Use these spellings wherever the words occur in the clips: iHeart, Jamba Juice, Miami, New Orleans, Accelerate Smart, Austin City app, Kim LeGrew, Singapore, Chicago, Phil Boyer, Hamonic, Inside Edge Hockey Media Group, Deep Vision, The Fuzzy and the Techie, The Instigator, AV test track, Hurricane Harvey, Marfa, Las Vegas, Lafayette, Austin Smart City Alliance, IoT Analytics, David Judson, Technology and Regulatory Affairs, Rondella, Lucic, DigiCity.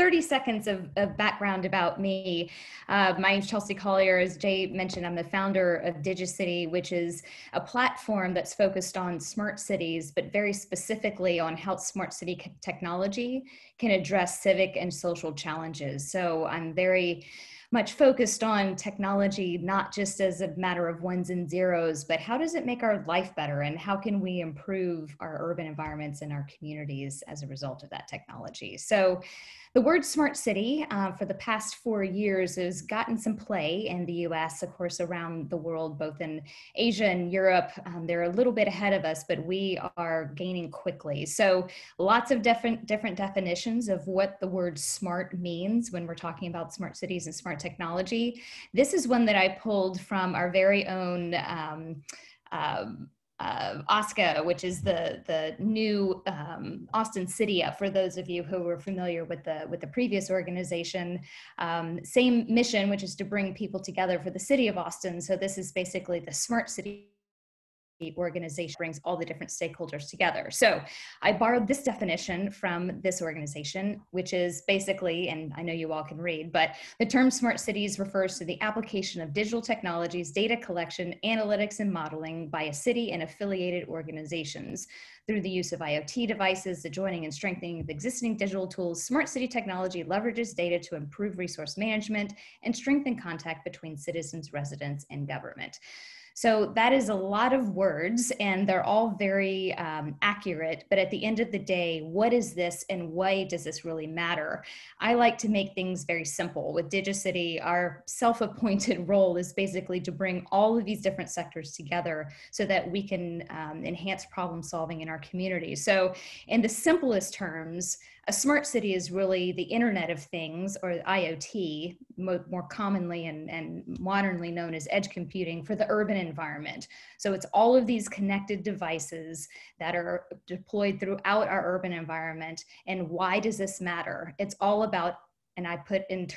30 seconds of background about me. My name's Chelsea Collier. As Jay mentioned, I'm the founder of DigiCity, which is a platform that's focused on smart cities, but very specifically on how smart city technology can address civic and social challenges. So I'm very much focused on technology, not just as a matter of ones and zeros, but how does it make our life better and how can we improve our urban environments and our communities as a result of that technology? So the word smart city for the past 4 years has gotten some play in the US, of course, around the world, both in Asia and Europe. They're a little bit ahead of us, but we are gaining quickly. So lots of different definitions of what the word smart means when we're talking about smart cities and smart technology. This is one that I pulled from our very own OSCA, which is the new Austin City app, for those of you who were familiar with the previous organization. Same mission, which is to bring people together for the city of Austin. So this is basically the smart city organization, brings all the different stakeholders together. So I borrowed this definition from this organization, which is basically, and I know you all can read, but the term smart cities refers to the application of digital technologies, data collection, analytics, and modeling by a city and affiliated organizations through the use of IoT devices, the joining and strengthening of existing digital tools. Smart city technology leverages data to improve resource management and strengthen contact between citizens, residents, and government. So that is a lot of words, and they're all very accurate, but at the end of the day, what is this and why does this really matter? I like to make things very simple. With DigiCity, our self-appointed role is basically to bring all of these different sectors together so that we can enhance problem solving in our community. So in the simplest terms, a smart city is really the Internet of Things, or IoT, more commonly and modernly known as edge computing, for the urban environment. So it's all of these connected devices that are deployed throughout our urban environment. And why does this matter? It's all about, and I put in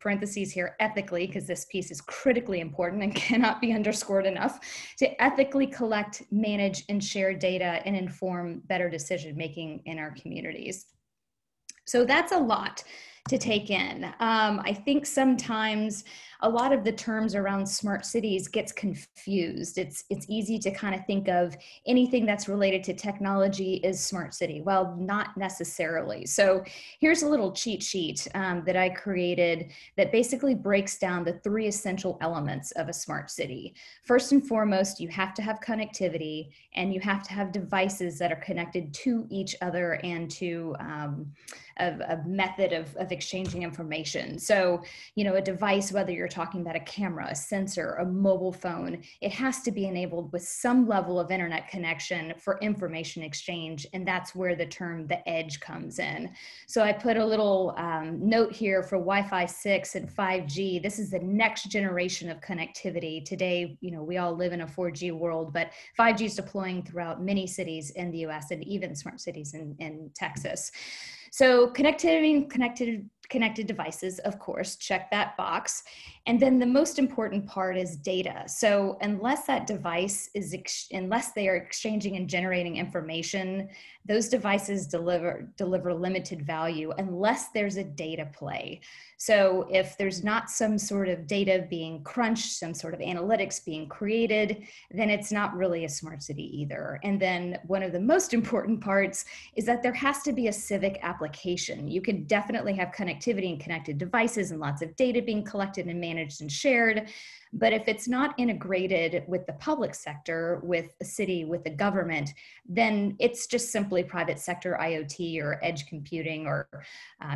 parentheses here, ethically, because this piece is critically important and cannot be underscored enough, to ethically collect, manage, and share data and inform better decision-making in our communities. So that's a lot to take in. I think sometimes a lot of the terms around smart cities gets confused. It's easy to kind of think of anything that's related to technology is smart city. Well, not necessarily. So here's a little cheat sheet that I created that basically breaks down the three essential elements of a smart city. First and foremost, you have to have connectivity, and you have to have devices that are connected to each other and to a method of exchanging information. So, you know, a device, whether you're talking about a camera, a sensor, a mobile phone, it has to be enabled with some level of internet connection for information exchange, and that's where the term the edge comes in. So I put a little note here for Wi-Fi 6 and 5G. This is the next generation of connectivity. Today, you know, we all live in a 4G world, but 5G is deploying throughout many cities in the US and even smart cities in Texas. So connectivity and connected devices, of course, check that box. And then the most important part is data. So unless that device is, unless they are exchanging and generating information, those devices deliver limited value unless there's a data play. So if there's not some sort of data being crunched, some sort of analytics being created, then it's not really a smart city either. And then one of the most important parts is that there has to be a civic application. You can definitely have connectivity and connected devices and lots of data being collected and managed and shared. But if it's not integrated with the public sector, with a city, with the government, then it's just simply private sector IoT or edge computing or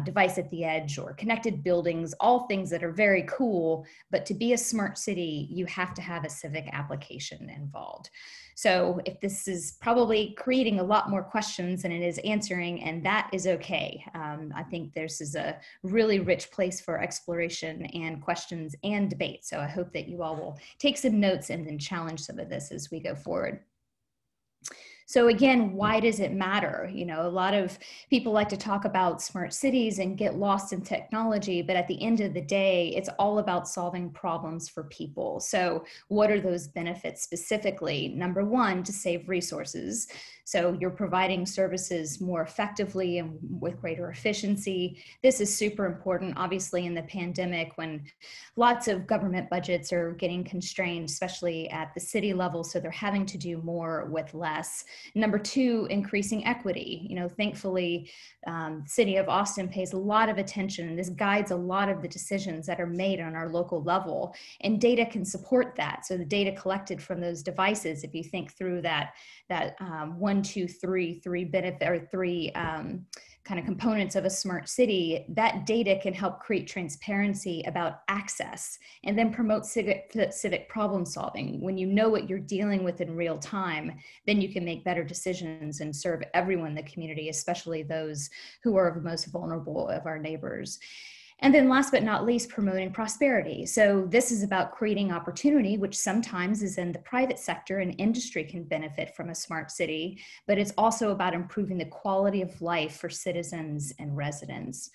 device at the edge or connected buildings, all things that are very cool. But to be a smart city, you have to have a civic application involved. So if this is probably creating a lot more questions than it is answering, and that is okay. I think this is a really rich place for exploration and questions and debate. So I hope that you all will take some notes and then challenge some of this as we go forward. So again, why does it matter? You know, a lot of people like to talk about smart cities and get lost in technology, but at the end of the day, it's all about solving problems for people. So what are those benefits specifically? Number one, to save resources. So you're providing services more effectively and with greater efficiency. This is super important, obviously, in the pandemic when lots of government budgets are getting constrained, especially at the city level. So they're having to do more with less. Number two, increasing equity. You know, thankfully, the city of Austin pays a lot of attention. This guides a lot of the decisions that are made on our local level, and data can support that. So the data collected from those devices, if you think through that 1, 2, 3 benefit or three kind of components of a smart city, that data can help create transparency about access and then promote civic problem solving. When you know what you're dealing with in real time, then you can make better decisions and serve everyone in the community, especially those who are most vulnerable of our neighbors. And then last but not least, promoting prosperity. So this is about creating opportunity, which sometimes is in the private sector, and industry can benefit from a smart city, but it's also about improving the quality of life for citizens and residents.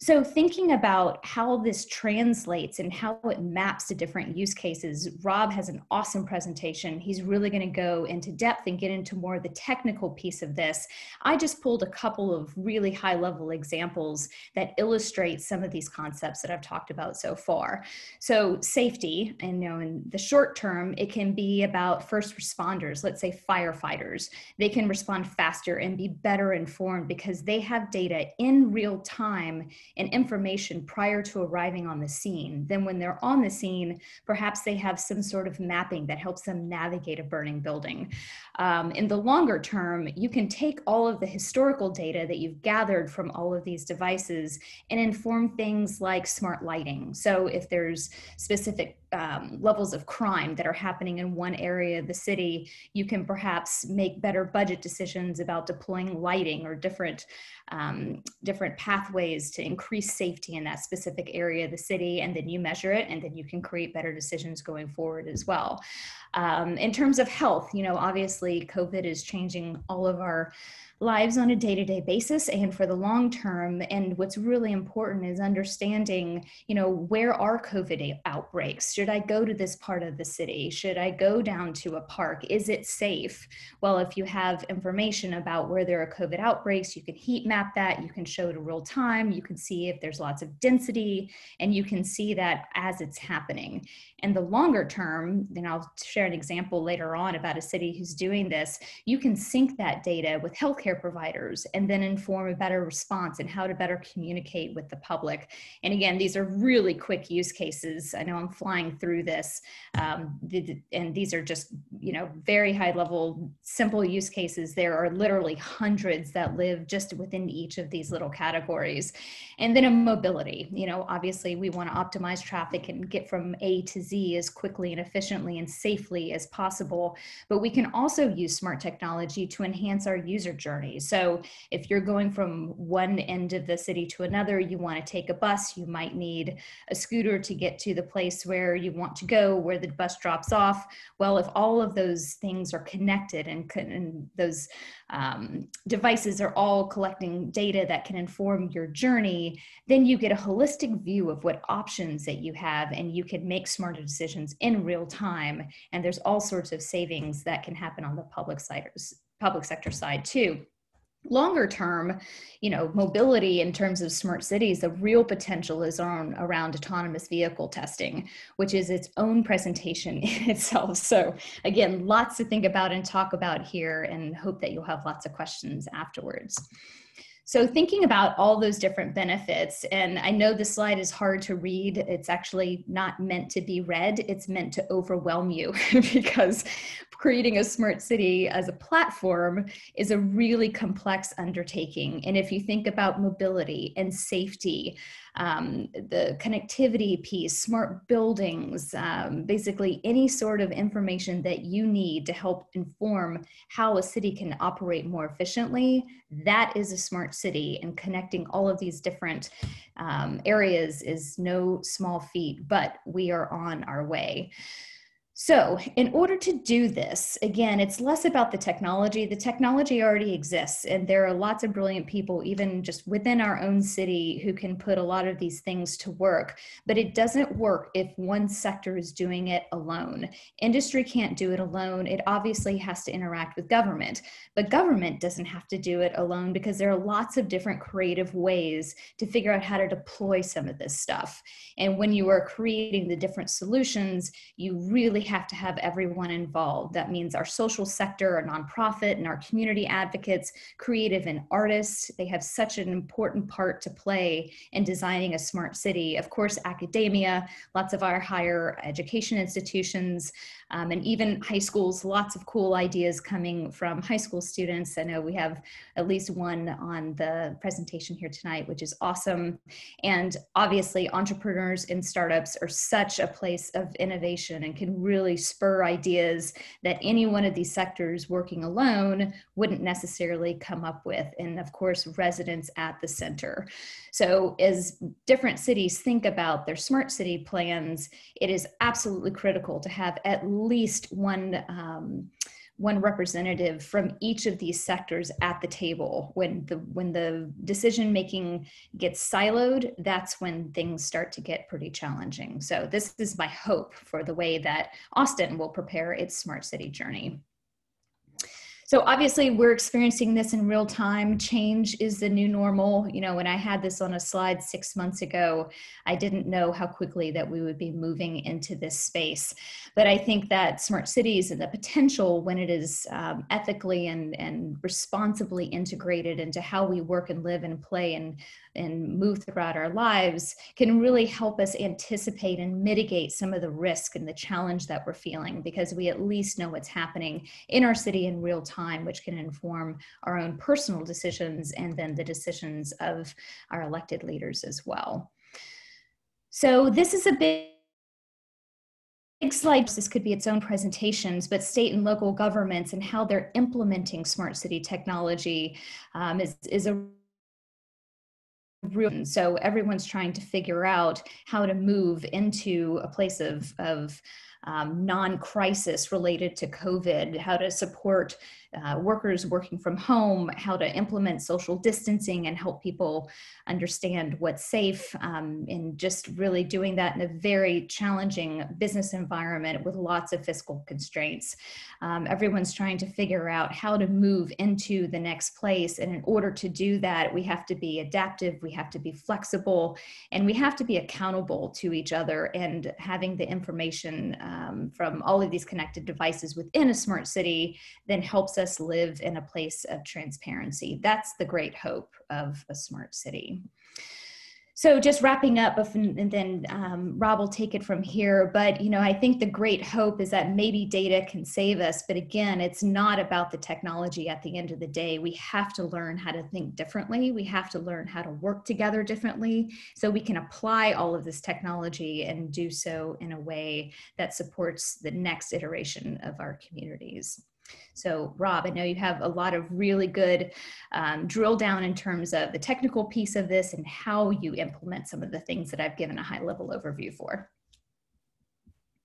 So thinking about how this translates and how it maps to different use cases, Rob has an awesome presentation. He's really going to go into depth and get into more of the technical piece of this. I just pulled a couple of really high-level examples that illustrate some of these concepts that I've talked about so far. So safety, and you know, in the short term, it can be about first responders, let's say firefighters. They can respond faster and be better informed because they have data in real time and information prior to arriving on the scene. Then when they're on the scene, perhaps they have some sort of mapping that helps them navigate a burning building. In the longer term, you can take all of the historical data that you've gathered from all of these devices and inform things like smart lighting. So if there's specific levels of crime that are happening in one area of the city, you can perhaps make better budget decisions about deploying lighting or different pathways to increase safety in that specific area of the city, and then you measure it, and then you can create better decisions going forward as well. In terms of health, you know, obviously COVID is changing all of our lives on a day-to-day basis and for the long term. And what's really important is understanding, you know, where are COVID outbreaks? Should I go to this part of the city? Should I go down to a park? Is it safe? Well, if you have information about where there are COVID outbreaks, you can heat map that, you can show it in real time, you can see if there's lots of density, and you can see that as it's happening. And the longer term, then I'll share an example later on about a city who's doing this, you can sync that data with healthcare providers and then inform a better response and how to better communicate with the public. And again, these are really quick use cases. I know I'm flying through this, and these are just, you know, very high level, simple use cases. There are literally hundreds that live just within each of these little categories. And then in mobility, you know, obviously we want to optimize traffic and get from A to Z as quickly and efficiently and safely as possible. But we can also use smart technology to enhance our user journey. So if you're going from one end of the city to another, you want to take a bus, you might need a scooter to get to the place where you want to go, where the bus drops off. Well, if all of those things are connected and those devices are all collecting data that can inform your journey, then you get a holistic view of what options that you have, and you can make smarter decisions in real time. And there's all sorts of savings that can happen on the public sector side too. Longer term, you know, mobility in terms of smart cities, the real potential is around autonomous vehicle testing, which is its own presentation in itself. So again, lots to think about and talk about here, and hope that you'll have lots of questions afterwards. So thinking about all those different benefits, and I know this slide is hard to read. It's actually not meant to be read. It's meant to overwhelm you because creating a smart city as a platform is a really complex undertaking. And if you think about mobility and safety, the connectivity piece, smart buildings, basically any sort of information that you need to help inform how a city can operate more efficiently, that is a smart city, and connecting all of these different areas is no small feat, but we are on our way. So in order to do this, again, it's less about the technology. The technology already exists, and there are lots of brilliant people, even just within our own city, who can put a lot of these things to work. But it doesn't work if one sector is doing it alone. Industry can't do it alone. It obviously has to interact with government, but government doesn't have to do it alone because there are lots of different creative ways to figure out how to deploy some of this stuff. And when you are creating the different solutions, you really have to have everyone involved. That means our social sector, our nonprofit, and our community advocates, creative and artists. They have such an important part to play in designing a smart city. Of course, academia, lots of our higher education institutions, and even high schools, lots of cool ideas coming from high school students. I know we have at least one on the presentation here tonight, which is awesome. And obviously, entrepreneurs and startups are such a place of innovation and can really spur ideas that any one of these sectors working alone wouldn't necessarily come up with. And of course, residents at the center. So as different cities think about their smart city plans, it is absolutely critical to have at least one representative from each of these sectors at the table. When the decision making gets siloed, that's when things start to get pretty challenging. So this is my hope for the way that Austin will prepare its smart city journey. So obviously we're experiencing this in real time. Change is the new normal. You know, when I had this on a slide 6 months ago, I didn't know how quickly that we would be moving into this space. But I think that smart cities and the potential when it is ethically and responsibly integrated into how we work and live and play and move throughout our lives can really help us anticipate and mitigate some of the risk and the challenge that we're feeling, because we at least know what's happening in our city in real time, which can inform our own personal decisions and then the decisions of our elected leaders as well. So this is a big slide. This could be its own presentations, but state and local governments and how they're implementing smart city technology is a room. So everyone's trying to figure out how to move into a place of non-crisis related to COVID, how to support workers working from home, how to implement social distancing and help people understand what's safe, and just really doing that in a very challenging business environment with lots of fiscal constraints. Everyone's trying to figure out how to move into the next place. And in order to do that, we have to be adaptive, we have to be flexible, and we have to be accountable to each other, and having the information from all of these connected devices within a smart city then helps us live in a place of transparency. That's the great hope of a smart city. So just wrapping up, and then Rob will take it from here, but you know, I think the great hope is that maybe data can save us, but again, it's not about the technology at the end of the day. We have to learn how to think differently. We have to learn how to work together differently so we can apply all of this technology and do so in a way that supports the next iteration of our communities. So Rob, I know you have a lot of really good drill down in terms of the technical piece of this and how you implement some of the things that I've given a high level overview for.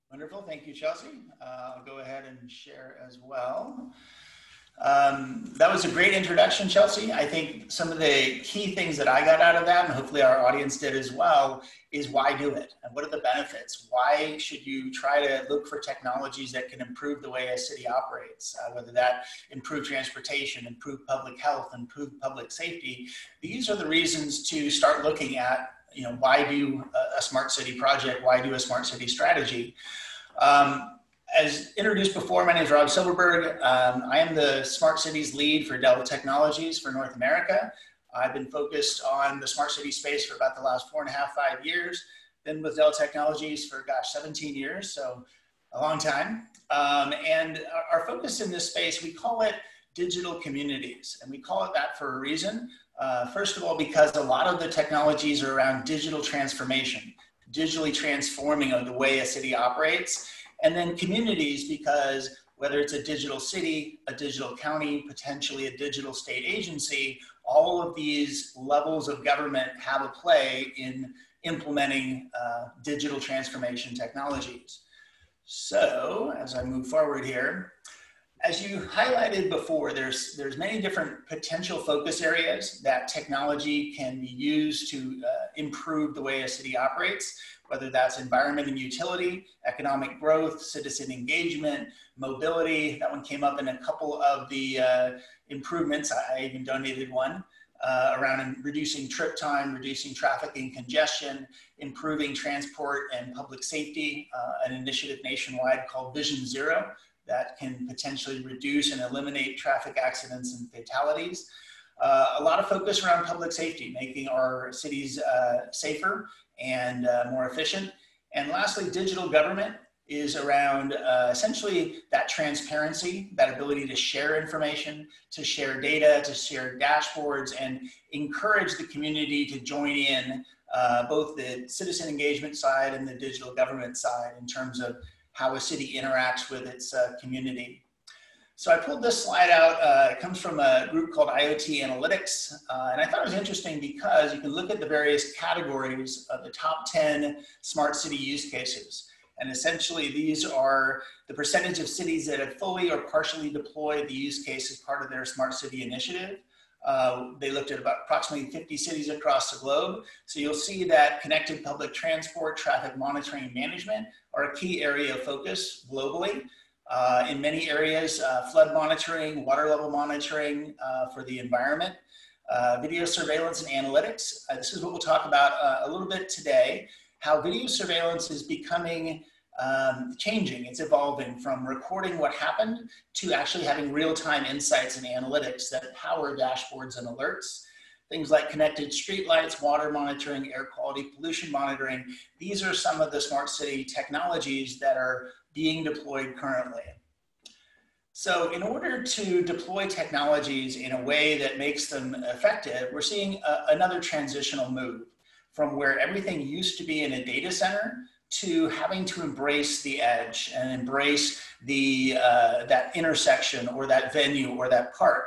Wonderful, thank you, Chelsea. I'll go ahead and share as well. That was a great introduction, Chelsea. I think some of the key things that I got out of that, and hopefully our audience did as well, is why do it and what are the benefits? Why should you try to look for technologies that can improve the way a city operates, whether that improve transportation, improve public health, improve public safety? These are the reasons to start looking at, you know, why do a smart city project? Why do a smart city strategy? As introduced before, my name is Rob Silverberg. I am the Smart Cities lead for Dell Technologies for North America. I've been focused on the smart city space for about the last 4.5, 5 years. Been with Dell Technologies for, gosh, 17 years, so a long time. And our focus in this space, we call it digital communities, and we call it that for a reason. First of all, because a lot of the technologies are around digital transformation, digitally transforming of the way a city operates. And then communities, because whether it's a digital city, a digital county, potentially a digital state agency, all of these levels of government have a play in implementing digital transformation technologies. So as I move forward here, as you highlighted before, there's many different potential focus areas that technology can be used to improve the way a city operates, whether that's environment and utility, economic growth, citizen engagement, mobility. That one came up in a couple of the improvements. I even donated one around reducing trip time, reducing traffic and congestion, improving transport and public safety, an initiative nationwide called Vision Zero that can potentially reduce and eliminate traffic accidents and fatalities. A lot of focus around public safety, making our cities safer and more efficient. And lastly, digital government is around essentially that transparency, that ability to share information, to share data, to share dashboards, and encourage the community to join in both the citizen engagement side and the digital government side in terms of how a city interacts with its community. So I pulled this slide out. It comes from a group called IoT Analytics. And I thought it was interesting because you can look at the various categories of the top 10 smart city use cases. And essentially these are the percentage of cities that have fully or partially deployed the use case as part of their smart city initiative. They looked at about approximately 50 cities across the globe. So you'll see that connected public transport, traffic monitoring, and management are a key area of focus globally. In many areas, flood monitoring, water level monitoring for the environment, video surveillance and analytics. This is what we'll talk about a little bit today, how video surveillance is becoming changing. It's evolving from recording what happened to actually having real-time insights and analytics that power dashboards and alerts. Things like connected streetlights, water monitoring, air quality, pollution monitoring. These are some of the smart city technologies that are being deployed currently. So in order to deploy technologies in a way that makes them effective, we're seeing another transitional move from where everything used to be in a data center to having to embrace the edge and embrace the, that intersection or that venue or that park.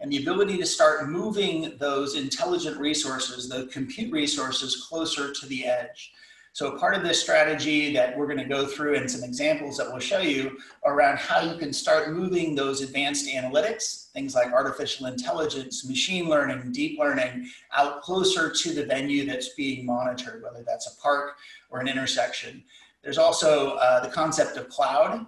And the ability to start moving those intelligent resources, the compute resources, closer to the edge. So part of this strategy that we're going to go through and some examples that we'll show you around how you can start moving those advanced analytics, things like artificial intelligence, machine learning, deep learning, out closer to the venue that's being monitored, whether that's a park or an intersection. There's also the concept of cloud.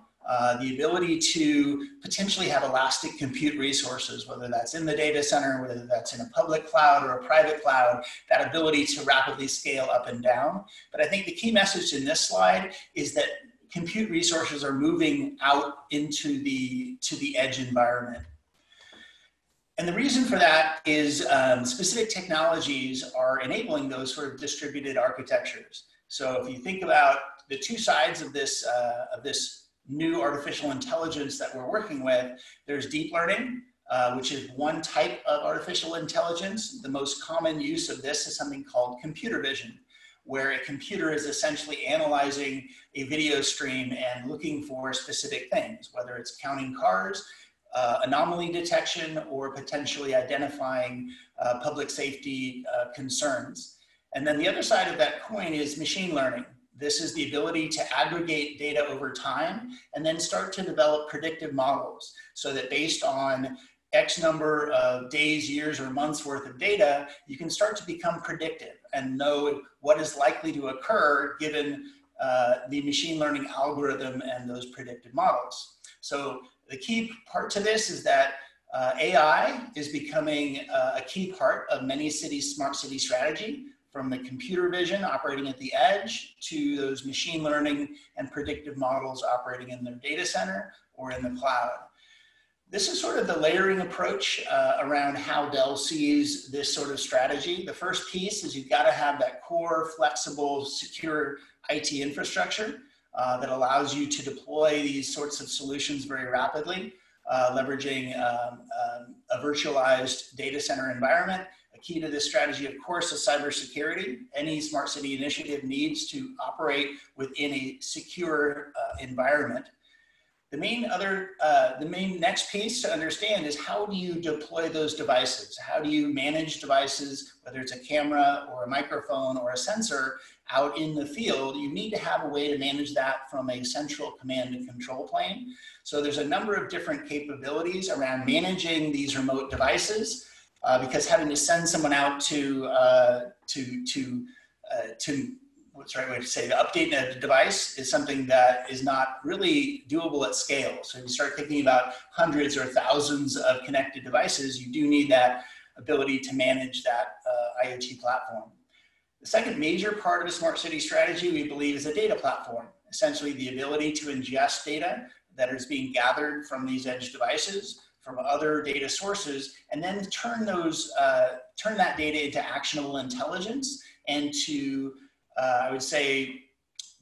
The ability to potentially have elastic compute resources, whether that's in the data center, whether that's in a public cloud or a private cloud, that ability to rapidly scale up and down. But I think the key message in this slide is that compute resources are moving out into the edge environment. And the reason for that is specific technologies are enabling those sort of distributed architectures. So if you think about the two sides of this new artificial intelligence that we're working with, there's deep learning, which is one type of artificial intelligence. The most common use of this is something called computer vision, where a computer is essentially analyzing a video stream and looking for specific things, whether it's counting cars, anomaly detection, or potentially identifying public safety concerns. And then the other side of that coin is machine learning. This is the ability to aggregate data over time and then start to develop predictive models so that based on X number of days, years, or months worth of data, you can start to become predictive and know what is likely to occur given the machine learning algorithm and those predictive models. So the key part to this is that AI is becoming a key part of many cities' smart city strategy, from the computer vision operating at the edge to those machine learning and predictive models operating in their data center or in the cloud. This is sort of the layering approach around how Dell sees this sort of strategy. The first piece is you've got to have that core, flexible, secure IT infrastructure that allows you to deploy these sorts of solutions very rapidly, leveraging a virtualized data center environment. Key to this strategy, of course, is cybersecurity. Any smart city initiative needs to operate within a secure environment. The main next piece to understand is how do you deploy those devices? How do you manage devices, whether it's a camera or a microphone or a sensor out in the field? You need to have a way to manage that from a central command and control plane. So there's a number of different capabilities around managing these remote devices because having to send someone out to what's the right way to say, to update a device is something that is not really doable at scale. So if you start thinking about hundreds or thousands of connected devices, you do need that ability to manage that IoT platform. The second major part of a smart city strategy, we believe, is a data platform. Essentially the ability to ingest data that is being gathered from these edge devices, from other data sources, and then turn that data into actionable intelligence and to I would say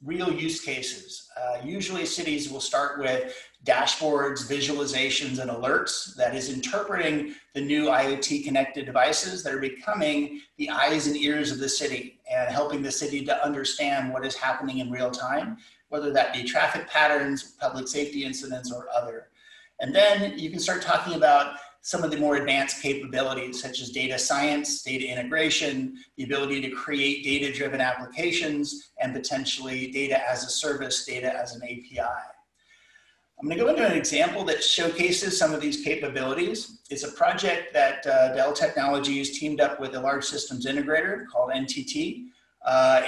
real use cases. Usually cities will start with dashboards, visualizations, and alerts that is interpreting the new IoT connected devices that are becoming the eyes and ears of the city and helping the city to understand what is happening in real time, whether that be traffic patterns, public safety incidents, or other. And then you can start talking about some of the more advanced capabilities such as data science, data integration, the ability to create data-driven applications, and potentially data as a service, data as an API. I'm going to go into an example that showcases some of these capabilities. It's a project that Dell Technologies teamed up with a large systems integrator called NTT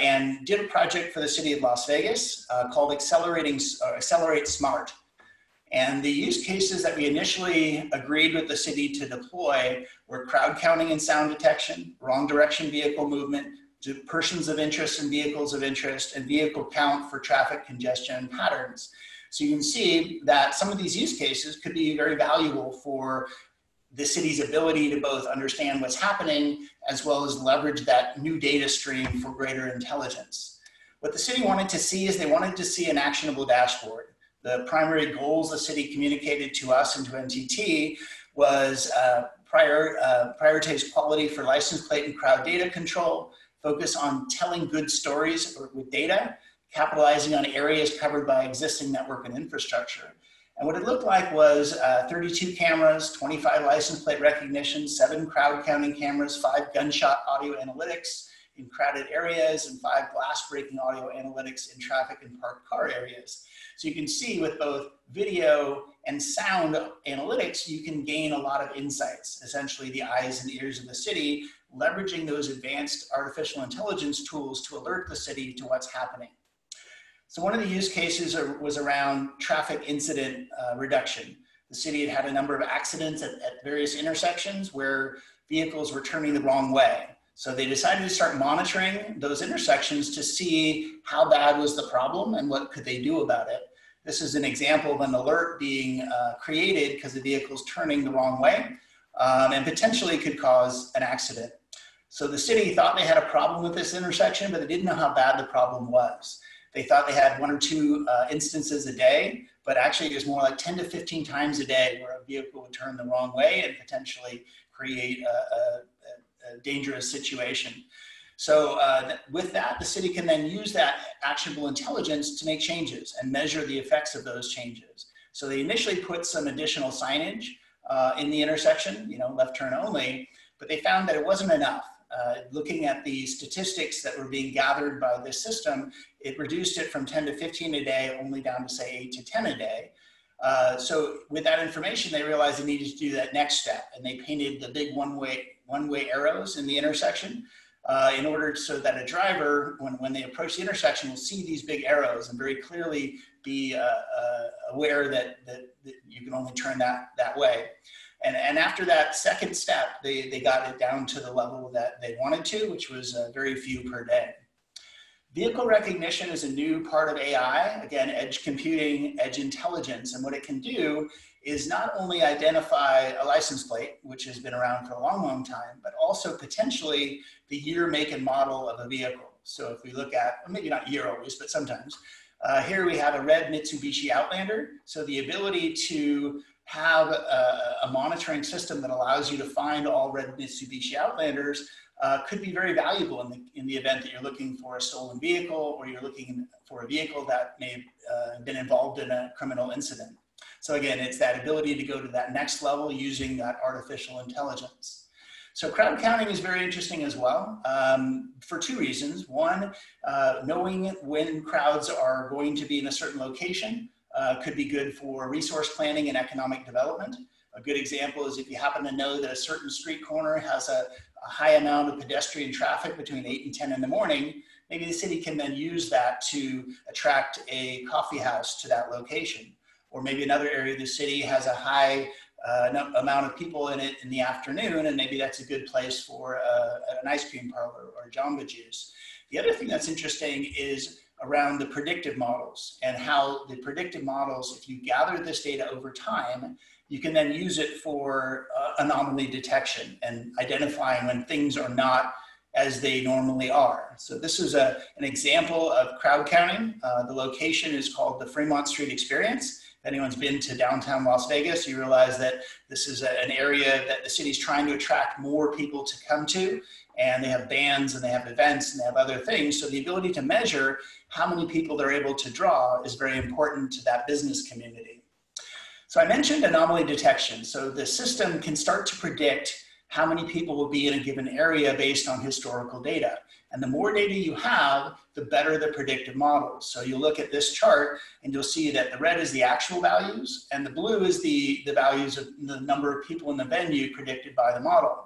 and did a project for the city of Las Vegas called Accelerate Smart. And the use cases that we initially agreed with the city to deploy were crowd counting and sound detection, wrong direction vehicle movement, persons of interest and vehicles of interest, and vehicle count for traffic congestion patterns. So you can see that some of these use cases could be very valuable for the city's ability to both understand what's happening as well as leverage that new data stream for greater intelligence. What the city wanted to see is they wanted to see an actionable dashboard. The primary goals the city communicated to us and to NTT was prioritize quality for license plate and crowd data control, focus on telling good stories with data, capitalizing on areas covered by existing network and infrastructure. And what it looked like was 32 cameras, 25 license plate recognition, 7 crowd counting cameras, 5 gunshot audio analytics in crowded areas, and 5 glass-breaking audio analytics in traffic and parked car areas. So you can see with both video and sound analytics, you can gain a lot of insights, essentially the eyes and ears of the city, leveraging those advanced artificial intelligence tools to alert the city to what's happening. So one of the use cases was around traffic incident reduction. The city had a number of accidents at various intersections where vehicles were turning the wrong way. So they decided to start monitoring those intersections to see how bad was the problem and what could they do about it. This is an example of an alert being created because the vehicle's turning the wrong way and potentially could cause an accident. So the city thought they had a problem with this intersection, but they didn't know how bad the problem was. They thought they had 1 or 2 instances a day, but actually there's more like 10 to 15 times a day where a vehicle would turn the wrong way and potentially create a dangerous situation. So with that, the city can then use that actionable intelligence to make changes and measure the effects of those changes. So they initially put some additional signage in the intersection, you know, left turn only, but they found that it wasn't enough. Looking at the statistics that were being gathered by this system, it reduced it from 10 to 15 a day only down to say 8 to 10 a day. So with that information, they realized they needed to do that next step, and they painted the big one-way arrows in the intersection in order so that a driver, when they approach the intersection, will see these big arrows and very clearly be aware that you can only turn that way. And after that second step, they got it down to the level that they wanted to, which was very few per day. Vehicle recognition is a new part of AI, again, edge computing, edge intelligence, and what it can do is not only identify a license plate, which has been around for a long, long time, but also potentially the year, make, and model of a vehicle. So if we look at, maybe not year always, but sometimes, here we have a red Mitsubishi Outlander. So the ability to have a monitoring system that allows you to find all red Mitsubishi Outlanders could be very valuable in the event that you're looking for a stolen vehicle or you're looking for a vehicle that may have been involved in a criminal incident. So again, it's that ability to go to that next level using that artificial intelligence. So crowd counting is very interesting as well for two reasons. One, knowing when crowds are going to be in a certain location could be good for resource planning and economic development. A good example is if you happen to know that a certain street corner has a high amount of pedestrian traffic between 8 and 10 in the morning, maybe the city can then use that to attract a coffee house to that location. Or maybe another area of the city has a high amount of people in it in the afternoon, and maybe that's a good place for an ice cream parlor or Jamba Juice. The other thing that's interesting is around the predictive models and how the predictive models, if you gather this data over time, you can then use it for anomaly detection and identifying when things are not as they normally are. So this is an example of crowd counting. The location is called the Fremont Street Experience. If anyone's been to downtown Las Vegas, you realize that this is an area that the city's trying to attract more people to come to, and they have bands and they have events and they have other things. So the ability to measure how many people they're able to draw is very important to that business community. So I mentioned anomaly detection. So the system can start to predict how many people will be in a given area based on historical data. And the more data you have, the better the predictive models. So you look at this chart and you'll see that the red is the actual values and the blue is the values of the number of people in the venue predicted by the model.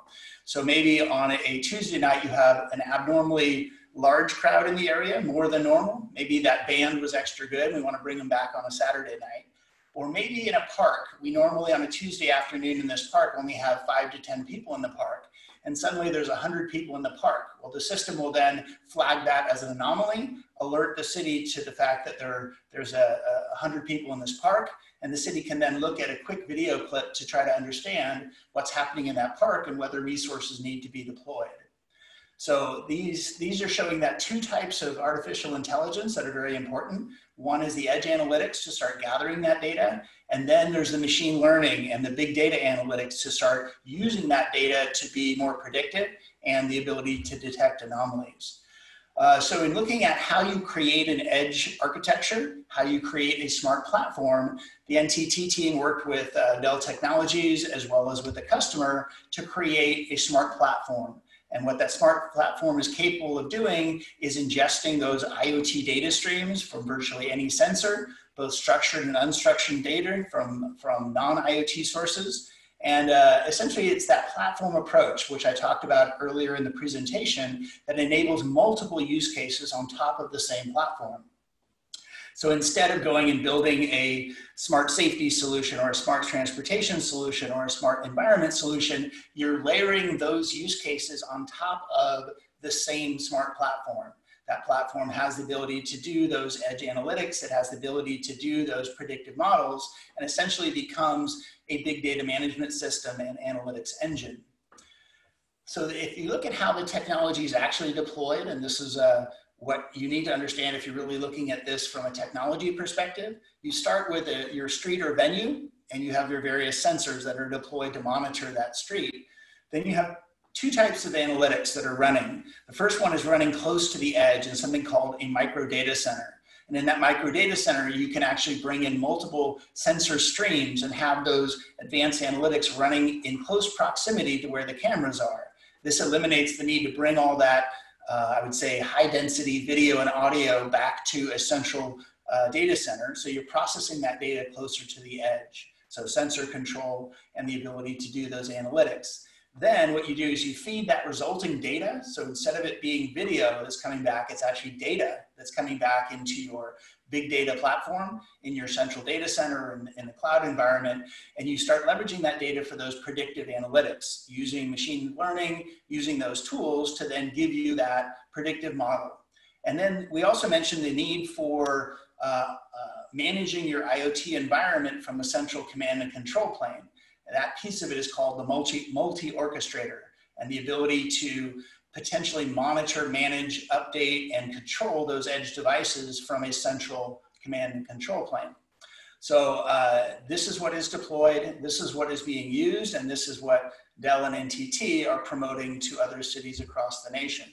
So maybe on a Tuesday night, you have an abnormally large crowd in the area, more than normal. Maybe that band was extra good. We want to bring them back on a Saturday night. Or maybe in a park, we normally on a Tuesday afternoon in this park only have 5 to 10 people in the park, and suddenly there's 100 people in the park. Well, the system will then flag that as an anomaly, alert the city to the fact that there's 100 people in this park, and the city can then look at a quick video clip to try to understand what's happening in that park and whether resources need to be deployed. So these are showing that two types of artificial intelligence that are very important. One is the edge analytics to start gathering that data. And then there's the machine learning and the big data analytics to start using that data to be more predictive and the ability to detect anomalies. So in looking at how you create an edge architecture, how you create a smart platform, the NTT team worked with Dell Technologies as well as with the customer to create a smart platform. And what that smart platform is capable of doing is ingesting those IoT data streams from virtually any sensor, both structured and unstructured data from non-IoT sources. And essentially, it's that platform approach, which I talked about earlier in the presentation, that enables multiple use cases on top of the same platform. So instead of going and building a smart safety solution or a smart transportation solution or a smart environment solution, you're layering those use cases on top of the same smart platform. That platform has the ability to do those edge analytics. It has the ability to do those predictive models and essentially becomes a big data management system and analytics engine. So if you look at how the technology is actually deployed, and this is what you need to understand if you're really looking at this from a technology perspective, you start with your street or venue, and you have your various sensors that are deployed to monitor that street. Then you have two types of analytics that are running. The first one is running close to the edge in something called a micro data center. And in that micro data center, you can actually bring in multiple sensor streams and have those advanced analytics running in close proximity to where the cameras are. This eliminates the need to bring all that I would say high density video and audio back to a central data center. So you're processing that data closer to the edge. So sensor control and the ability to do those analytics. Then what you do is you feed that resulting data. So instead of it being video that's coming back, it's actually data that's coming back into your big data platform in your central data center and in the cloud environment. And you start leveraging that data for those predictive analytics using machine learning, using those tools to then give you that predictive model. And then we also mentioned the need for managing your IoT environment from a central command and control plane. That piece of it is called the multi-orchestrator, and the ability to potentially monitor, manage, update, and control those edge devices from a central command and control plane. So this is what is deployed, this is what is being used, and this is what Dell and NTT are promoting to other cities across the nation.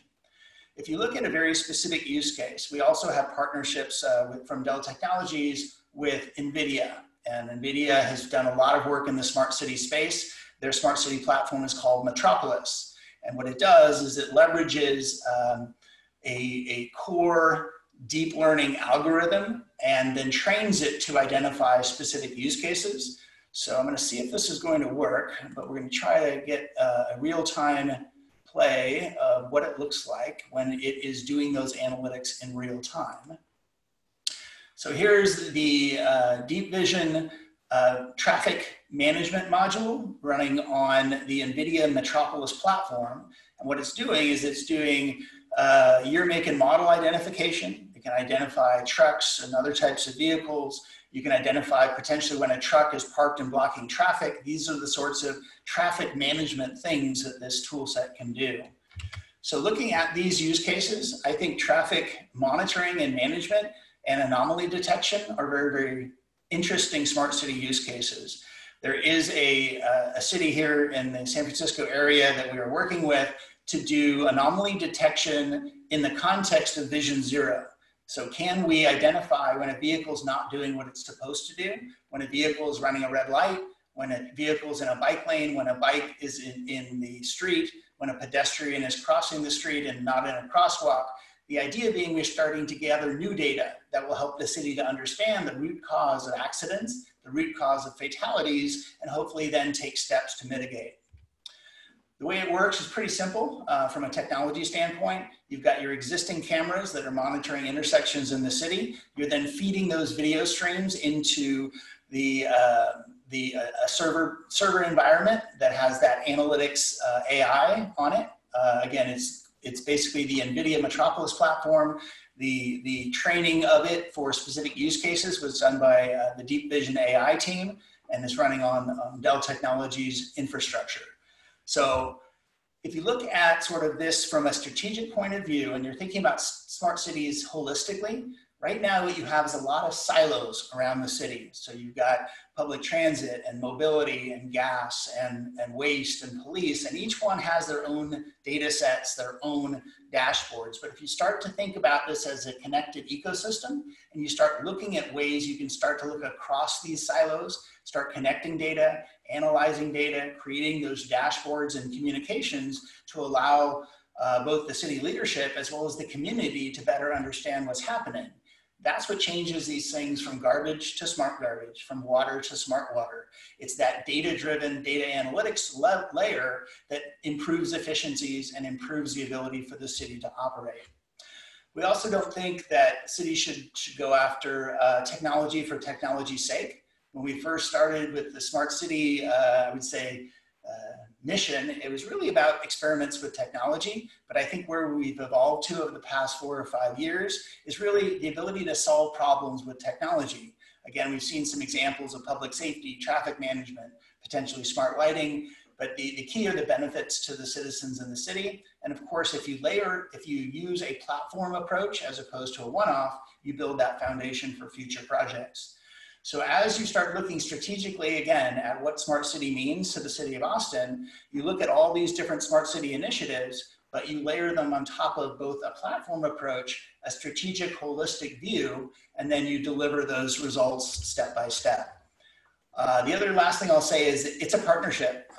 If you look at a very specific use case, we also have partnerships from Dell Technologies with NVIDIA. And NVIDIA has done a lot of work in the smart city space. Their smart city platform is called Metropolis. And what it does is it leverages a core deep learning algorithm and then trains it to identify specific use cases. So I'm going to see if this is going to work, but we're going to try to get a real-time play of what it looks like when it is doing those analytics in real time. So here's the Deep Vision traffic management module running on the NVIDIA Metropolis platform. And what it's doing is it's doing year, make, and model identification. You can identify trucks and other types of vehicles. You can identify potentially when a truck is parked and blocking traffic. These are the sorts of traffic management things that this tool set can do. So looking at these use cases, I think traffic monitoring and management and anomaly detection are very, very interesting smart city use cases. There is a city here in the San Francisco area that we are working with to do anomaly detection in the context of Vision Zero. So can we identify when a vehicle's not doing what it's supposed to do, when a vehicle is running a red light, when a vehicle's in a bike lane, when a bike is in the street, when a pedestrian is crossing the street and not in a crosswalk. The idea being we're starting to gather new data that will help the city to understand the root cause of accidents, the root cause of fatalities, and hopefully then take steps to mitigate. The way it works is pretty simple from a technology standpoint. You've got your existing cameras that are monitoring intersections in the city. You're then feeding those video streams into a server environment that has that analytics AI on it. Again, it's basically the NVIDIA Metropolis platform. The training of it for specific use cases was done by the Deep Vision AI team and is running on Dell Technologies infrastructure. So if you look at sort of this from a strategic point of view and you're thinking about smart cities holistically, right now what you have is a lot of silos around the city. So you've got public transit and mobility and gas and waste and police, and each one has their own data sets, their own dashboards. But if you start to think about this as a connected ecosystem and you start looking at ways you can start to look across these silos, start connecting data, analyzing data, creating those dashboards and communications to allow both the city leadership as well as the community to better understand what's happening. That's what changes these things from garbage to smart garbage, from water to smart water. It's that data-driven data analytics layer that improves efficiencies and improves the ability for the city to operate. We also don't think that cities should go after technology for technology's sake. When we first started with the smart city, I would say, mission, it was really about experiments with technology. But I think where we've evolved to over the past 4 or 5 years is really the ability to solve problems with technology. Again, we've seen some examples of public safety, traffic management, potentially smart lighting. But the key are the benefits to the citizens in the city. And of course, if you use a platform approach as opposed to a one-off, you build that foundation for future projects. So as you start looking strategically, again, at what smart city means to the city of Austin, you look at all these different smart city initiatives, but you layer them on top of both a platform approach, a strategic holistic view, and then you deliver those results step by step. The other last thing I'll say is it's a partnership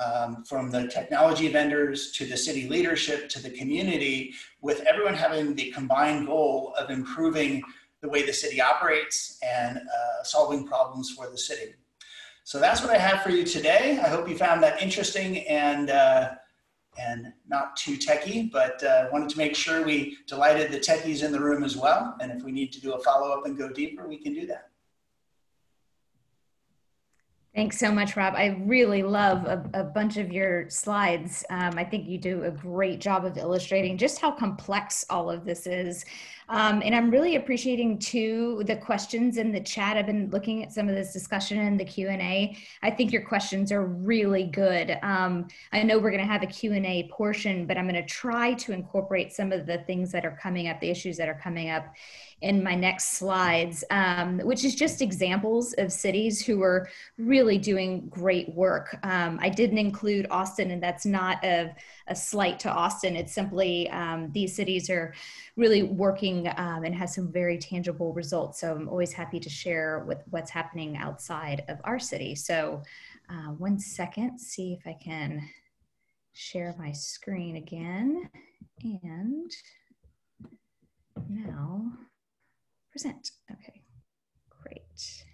from the technology vendors to the city leadership to the community, with everyone having the combined goal of improving the way the city operates and solving problems for the city. So that's what I have for you today. I hope you found that interesting and not too techie, but wanted to make sure we delighted the techies in the room as well. And if we need to do a follow-up and go deeper, we can do that. Thanks so much, Rob. I really love a bunch of your slides. I think you do a great job of illustrating just how complex all of this is. And I'm really appreciating, too, the questions in the chat. I've been looking at some of this discussion in the Q&A. I think your questions are really good. I know we're going to have a Q&A portion, but I'm going to try to incorporate some of the things that are coming up, the issues that are coming up in my next slides, which is just examples of cities who are really doing great work. I didn't include Austin, and that's not a slight to Austin. It's simply these cities are really working exciting and has some very tangible results. So I'm always happy to share with what's happening outside of our city. So 1 second, see if I can share my screen again. And now present. Okay, great.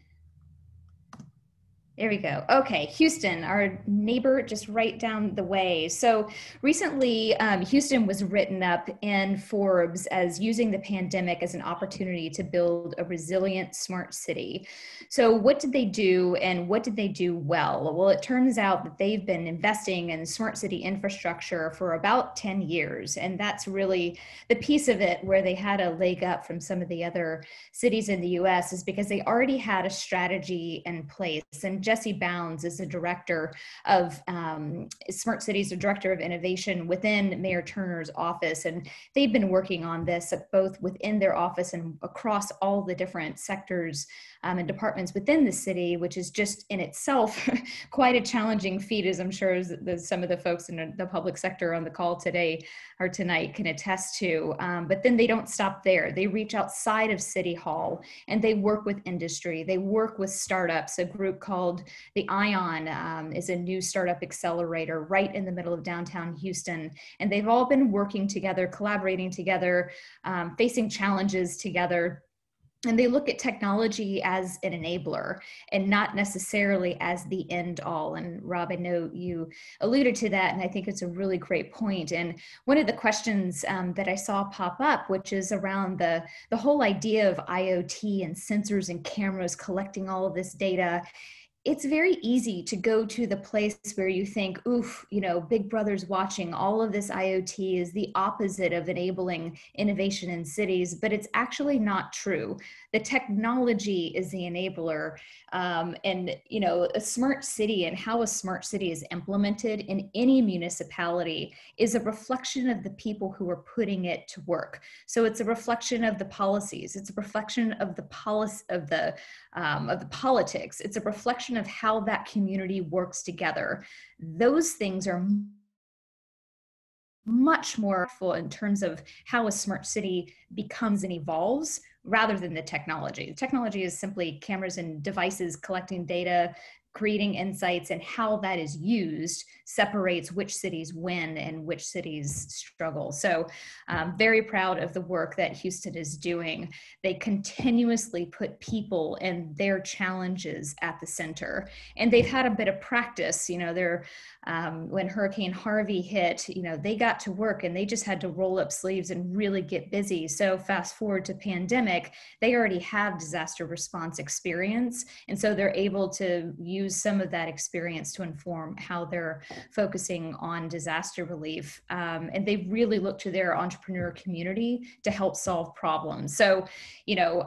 There we go. Okay, Houston, our neighbor just right down the way. So recently, Houston was written up in Forbes as using the pandemic as an opportunity to build a resilient smart city. So what did they do, and what did they do well? Well, it turns out that they've been investing in smart city infrastructure for about 10 years. And that's really the piece of it where they had a leg up from some of the other cities in the US, is because they already had a strategy in place. And Jesse Bounds is the director of Smart Cities, the director of innovation within Mayor Turner's office. And they've been working on this both within their office and across all the different sectors and departments within the city, which is just in itself quite a challenging feat, as I'm sure as some of the folks in the public sector on the call today or tonight can attest to. But then they don't stop there. They reach outside of City Hall and they work with industry. They work with startups, a group called the Ion is a new startup accelerator right in the middle of downtown Houston. And they've all been working together, collaborating together, facing challenges together. And they look at technology as an enabler and not necessarily as the end all. And Rob, I know you alluded to that, and I think it's a really great point. And one of the questions that I saw pop up, which is around the whole idea of IoT and sensors and cameras collecting all of this data, it's very easy to go to the place where you think, oof, you know, Big Brother's watching, all of this IoT is the opposite of enabling innovation in cities, but it's actually not true. The technology is the enabler, and, you know, a smart city and how a smart city is implemented in any municipality is a reflection of the people who are putting it to work. So it's a reflection of the policies, it's a reflection of the policy of the politics, it's a reflection of how that community works together. Those things are much more helpful in terms of how a smart city becomes and evolves, rather than the technology. The technology is simply cameras and devices collecting data, creating insights, and how that is used separates which cities win and which cities struggle. So I'm very proud of the work that Houston is doing. They continuously put people and their challenges at the center. And they've had a bit of practice, you know, when Hurricane Harvey hit, you know, they got to work and they just had to roll up sleeves and really get busy. So fast forward to pandemic, they already have disaster response experience. And so they're able to use some of that experience to inform how they're focusing on disaster relief. And they really look to their entrepreneur community to help solve problems. So, you know,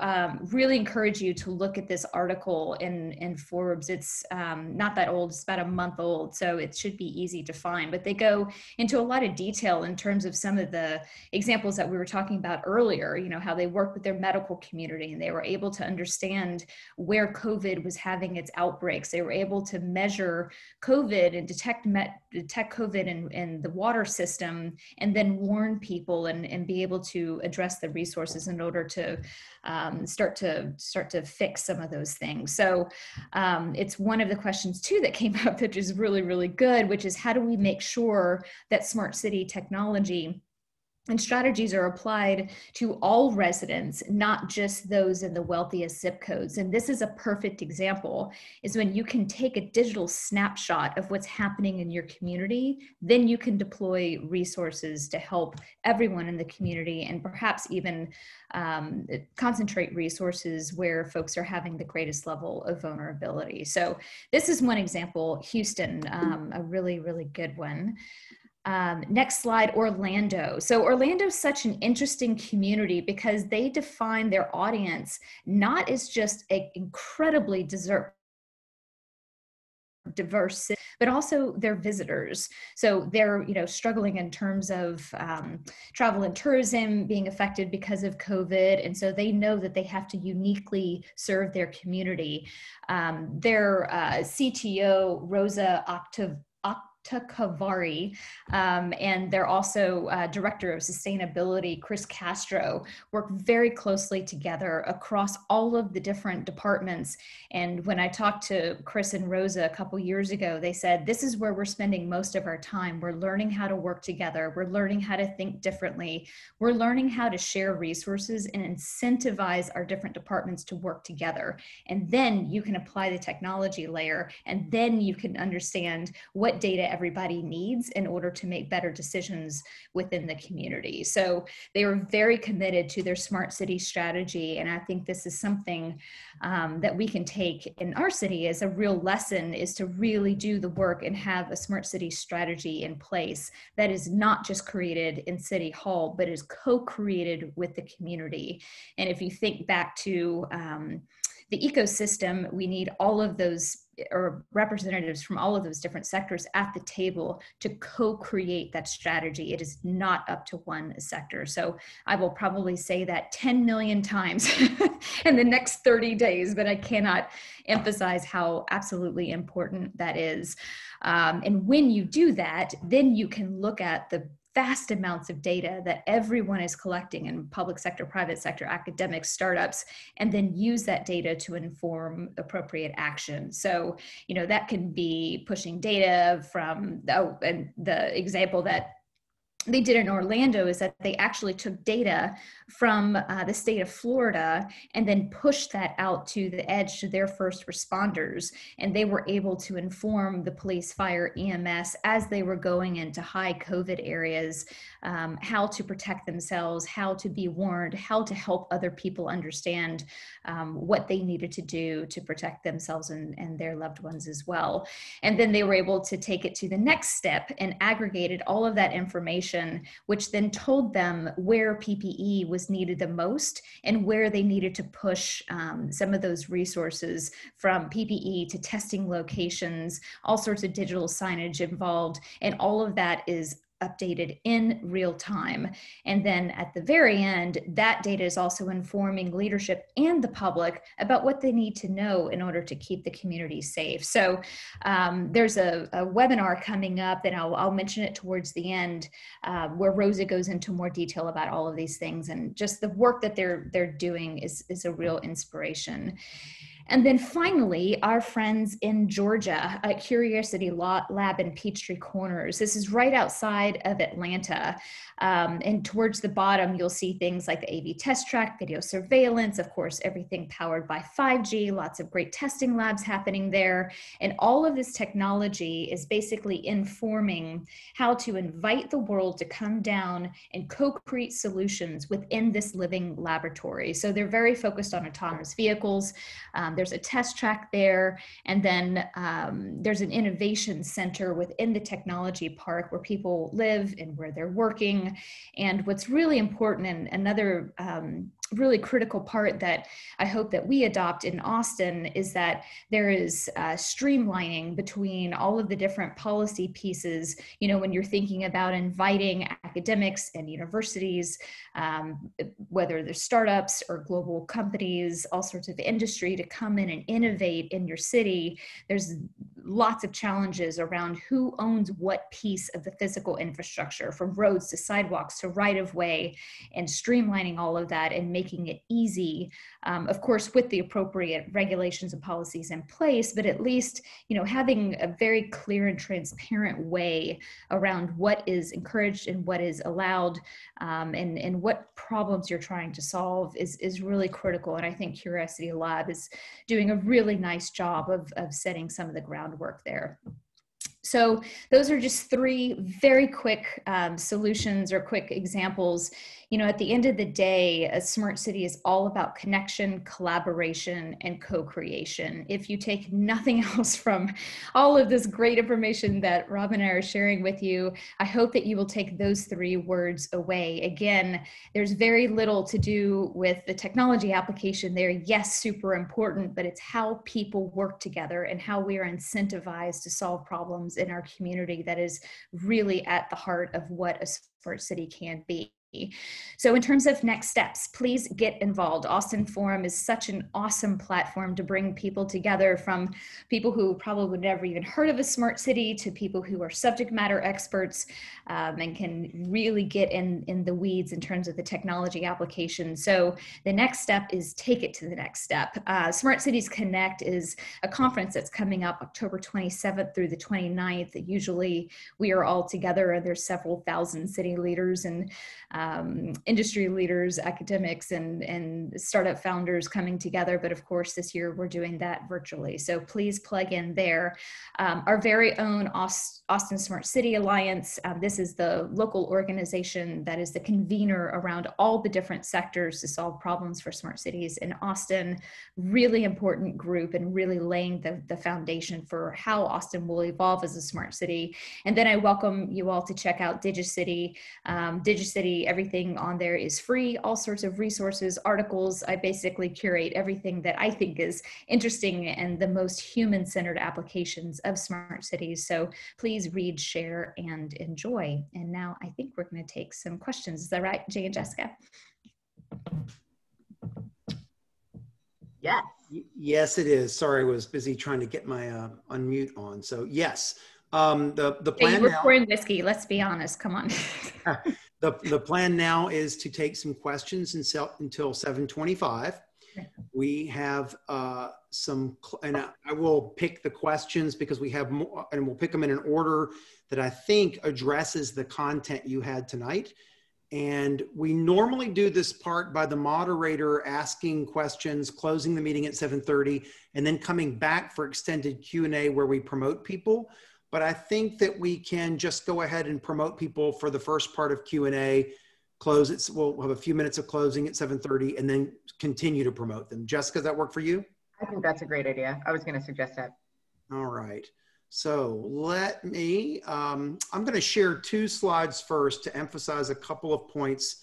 really encourage you to look at this article in Forbes. It's not that old, it's about a month old, so it should be easy to find. But they go into a lot of detail in terms of some of the examples that we were talking about earlier, you know, how they worked with their medical community and they were able to understand where COVID was having its outbreaks. They were able to measure COVID and detect COVID in the water system, and then warn people and be able to address the resources in order to start to fix some of those things. So it's one of the questions too that came up that is really, really good, which is how do we make sure that smart city technology and strategies are applied to all residents, not just those in the wealthiest zip codes. And this is a perfect example, is when you can take a digital snapshot of what's happening in your community, then you can deploy resources to help everyone in the community, and perhaps even concentrate resources where folks are having the greatest level of vulnerability. So this is one example, Houston, a really, really good one. Next slide, Orlando. So Orlando is such an interesting community because they define their audience not as just an incredibly diverse, but also their visitors. So they're, you know, struggling in terms of travel and tourism being affected because of COVID. And so they know that they have to uniquely serve their community. Their CTO, Rosa Octavio Kavari, and they're also Director of Sustainability, Chris Castro, work very closely together across all of the different departments. And when I talked to Chris and Rosa a couple years ago, they said, this is where we're spending most of our time. We're learning how to work together. We're learning how to think differently. We're learning how to share resources and incentivize our different departments to work together. And then you can apply the technology layer, and then you can understand what data everybody needs in order to make better decisions within the community. So they were very committed to their smart city strategy. And I think this is something that we can take in our city as a real lesson, is to really do the work and have a smart city strategy in place that is not just created in City Hall, but is co-created with the community. And if you think back to the ecosystem, we need all of those or representatives from all of those different sectors at the table to co-create that strategy. It is not up to one sector. So I will probably say that 10 million times in the next 30 days, but I cannot emphasize how absolutely important that is. And when you do that, then you can look at the vast amounts of data that everyone is collecting in public sector, private sector, academics, startups, and then use that data to inform appropriate action. So, you know, that can be pushing data from, oh, and the example that they did in Orlando is that they actually took data from the state of Florida and then pushed that out to the edge to their first responders. And they were able to inform the police, fire, EMS as they were going into high COVID areas, how to protect themselves, how to be warned, how to help other people understand what they needed to do to protect themselves and their loved ones as well. And then they were able to take it to the next step and aggregated all of that information, which then told them where PPE was needed the most and where they needed to push some of those resources, from PPE to testing locations, all sorts of digital signage involved, and all of that is updated in real time. And then at the very end, that data is also informing leadership and the public about what they need to know in order to keep the community safe. So there's a webinar coming up, and I'll mention it towards the end, where Rosa goes into more detail about all of these things, and just the work that they're doing is a real inspiration. And then finally, our friends in Georgia at Curiosity Lab in Peachtree Corners. This is right outside of Atlanta. And towards the bottom, you'll see things like the AV test track, video surveillance, of course, everything powered by 5G, lots of great testing labs happening there. And all of this technology is basically informing how to invite the world to come down and co-create solutions within this living laboratory. So they're very focused on autonomous vehicles. There's a test track there, and then there's an innovation center within the technology park where people live and where they're working. And what's really important, and another really critical part that I hope that we adopt in Austin, is that there is streamlining between all of the different policy pieces. You know, when you're thinking about inviting academics and universities, whether they're startups or global companies, all sorts of industry to come in and innovate in your city, there's lots of challenges around who owns what piece of the physical infrastructure, from roads to sidewalks to right-of-way, and streamlining all of that and making it easy, of course, with the appropriate regulations and policies in place, but at least, you know, having a very clear and transparent way around what is encouraged and what is allowed, and what problems you're trying to solve is really critical. And I think Curiosity Lab is doing a really nice job of setting some of the groundwork there. So those are just three very quick solutions or quick examples. You know, at the end of the day, a smart city is all about connection, collaboration, and co-creation. If you take nothing else from all of this great information that Rob and I are sharing with you, I hope that you will take those three words away. Again, there's very little to do with the technology application. They're, yes, super important, but it's how people work together and how we are incentivized to solve problems in our community that is really at the heart of what a smart city can be. So in terms of next steps, please get involved. Austin Forum is such an awesome platform to bring people together, from people who probably would never even heard of a smart city to people who are subject matter experts and can really get in the weeds in terms of the technology application. So the next step is take it to the next step. Smart Cities Connect is a conference that's coming up October 27th through the 29th. Usually we are all together. There's several thousand city leaders and industry leaders, academics, and startup founders coming together. But of course, this year we're doing that virtually. So please plug in there. Our very own Austin Smart City Alliance. This is the local organization that is the convener around all the different sectors to solve problems for smart cities in Austin. Really important group, and really laying the foundation for how Austin will evolve as a smart city. And then I welcome you all to check out DigiCity. DigiCity, everything on there is free, all sorts of resources, articles. I basically curate everything that I think is interesting and the most human-centered applications of smart cities. So please read, share, and enjoy. And now I think we're going to take some questions. Is that right, Jay and Jessica? Yes. Yes, it is. Sorry, I was busy trying to get my unmute on. So yes, the plan. You were pouring whiskey. Let's be honest. Come on. The plan now is to take some questions until 7:25. We have I will pick the questions because we have more, and we'll pick them in an order that I think addresses the content you had tonight. And we normally do this part by the moderator asking questions, closing the meeting at 7:30, and then coming back for extended Q&A where we promote people. But I think that we can just go ahead and promote people for the first part of Q&A, close it. We'll have a few minutes of closing at 7:30 and then continue to promote them. Jessica, does that work for you? I think that's a great idea. I was going to suggest that. All right. So let me, I'm going to share two slides first to emphasize a couple of points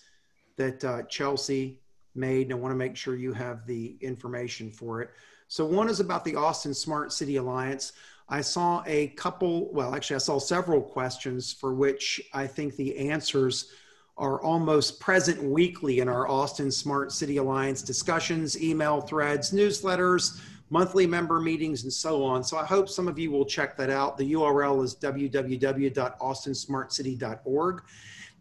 that Chelsea made, and I want to make sure you have the information for it. So one is about the Austin Smart City Alliance. I saw a couple, well, actually I saw several questions for which I think the answers are almost present weekly in our Austin Smart City Alliance discussions, email threads, newsletters, monthly member meetings, and so on. So I hope some of you will check that out. The URL is www.austinsmartcity.org.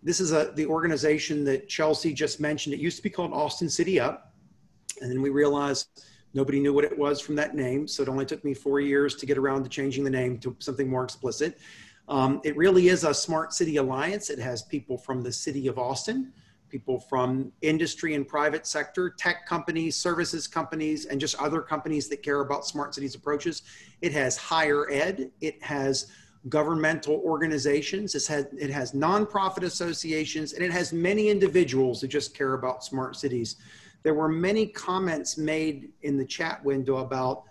This is the organization that Chelsea just mentioned. It used to be called Austin City App, and then we realized nobody knew what it was from that name, so it only took me 4 years to get around to changing the name to something more explicit. It really is a smart city alliance. It has people from the city of Austin, people from industry and private sector, tech companies, services companies, and just other companies that care about smart cities approaches. It has higher ed. It has governmental organizations. It has nonprofit associations, and it has many individuals who just care about smart cities. There were many comments made in the chat window about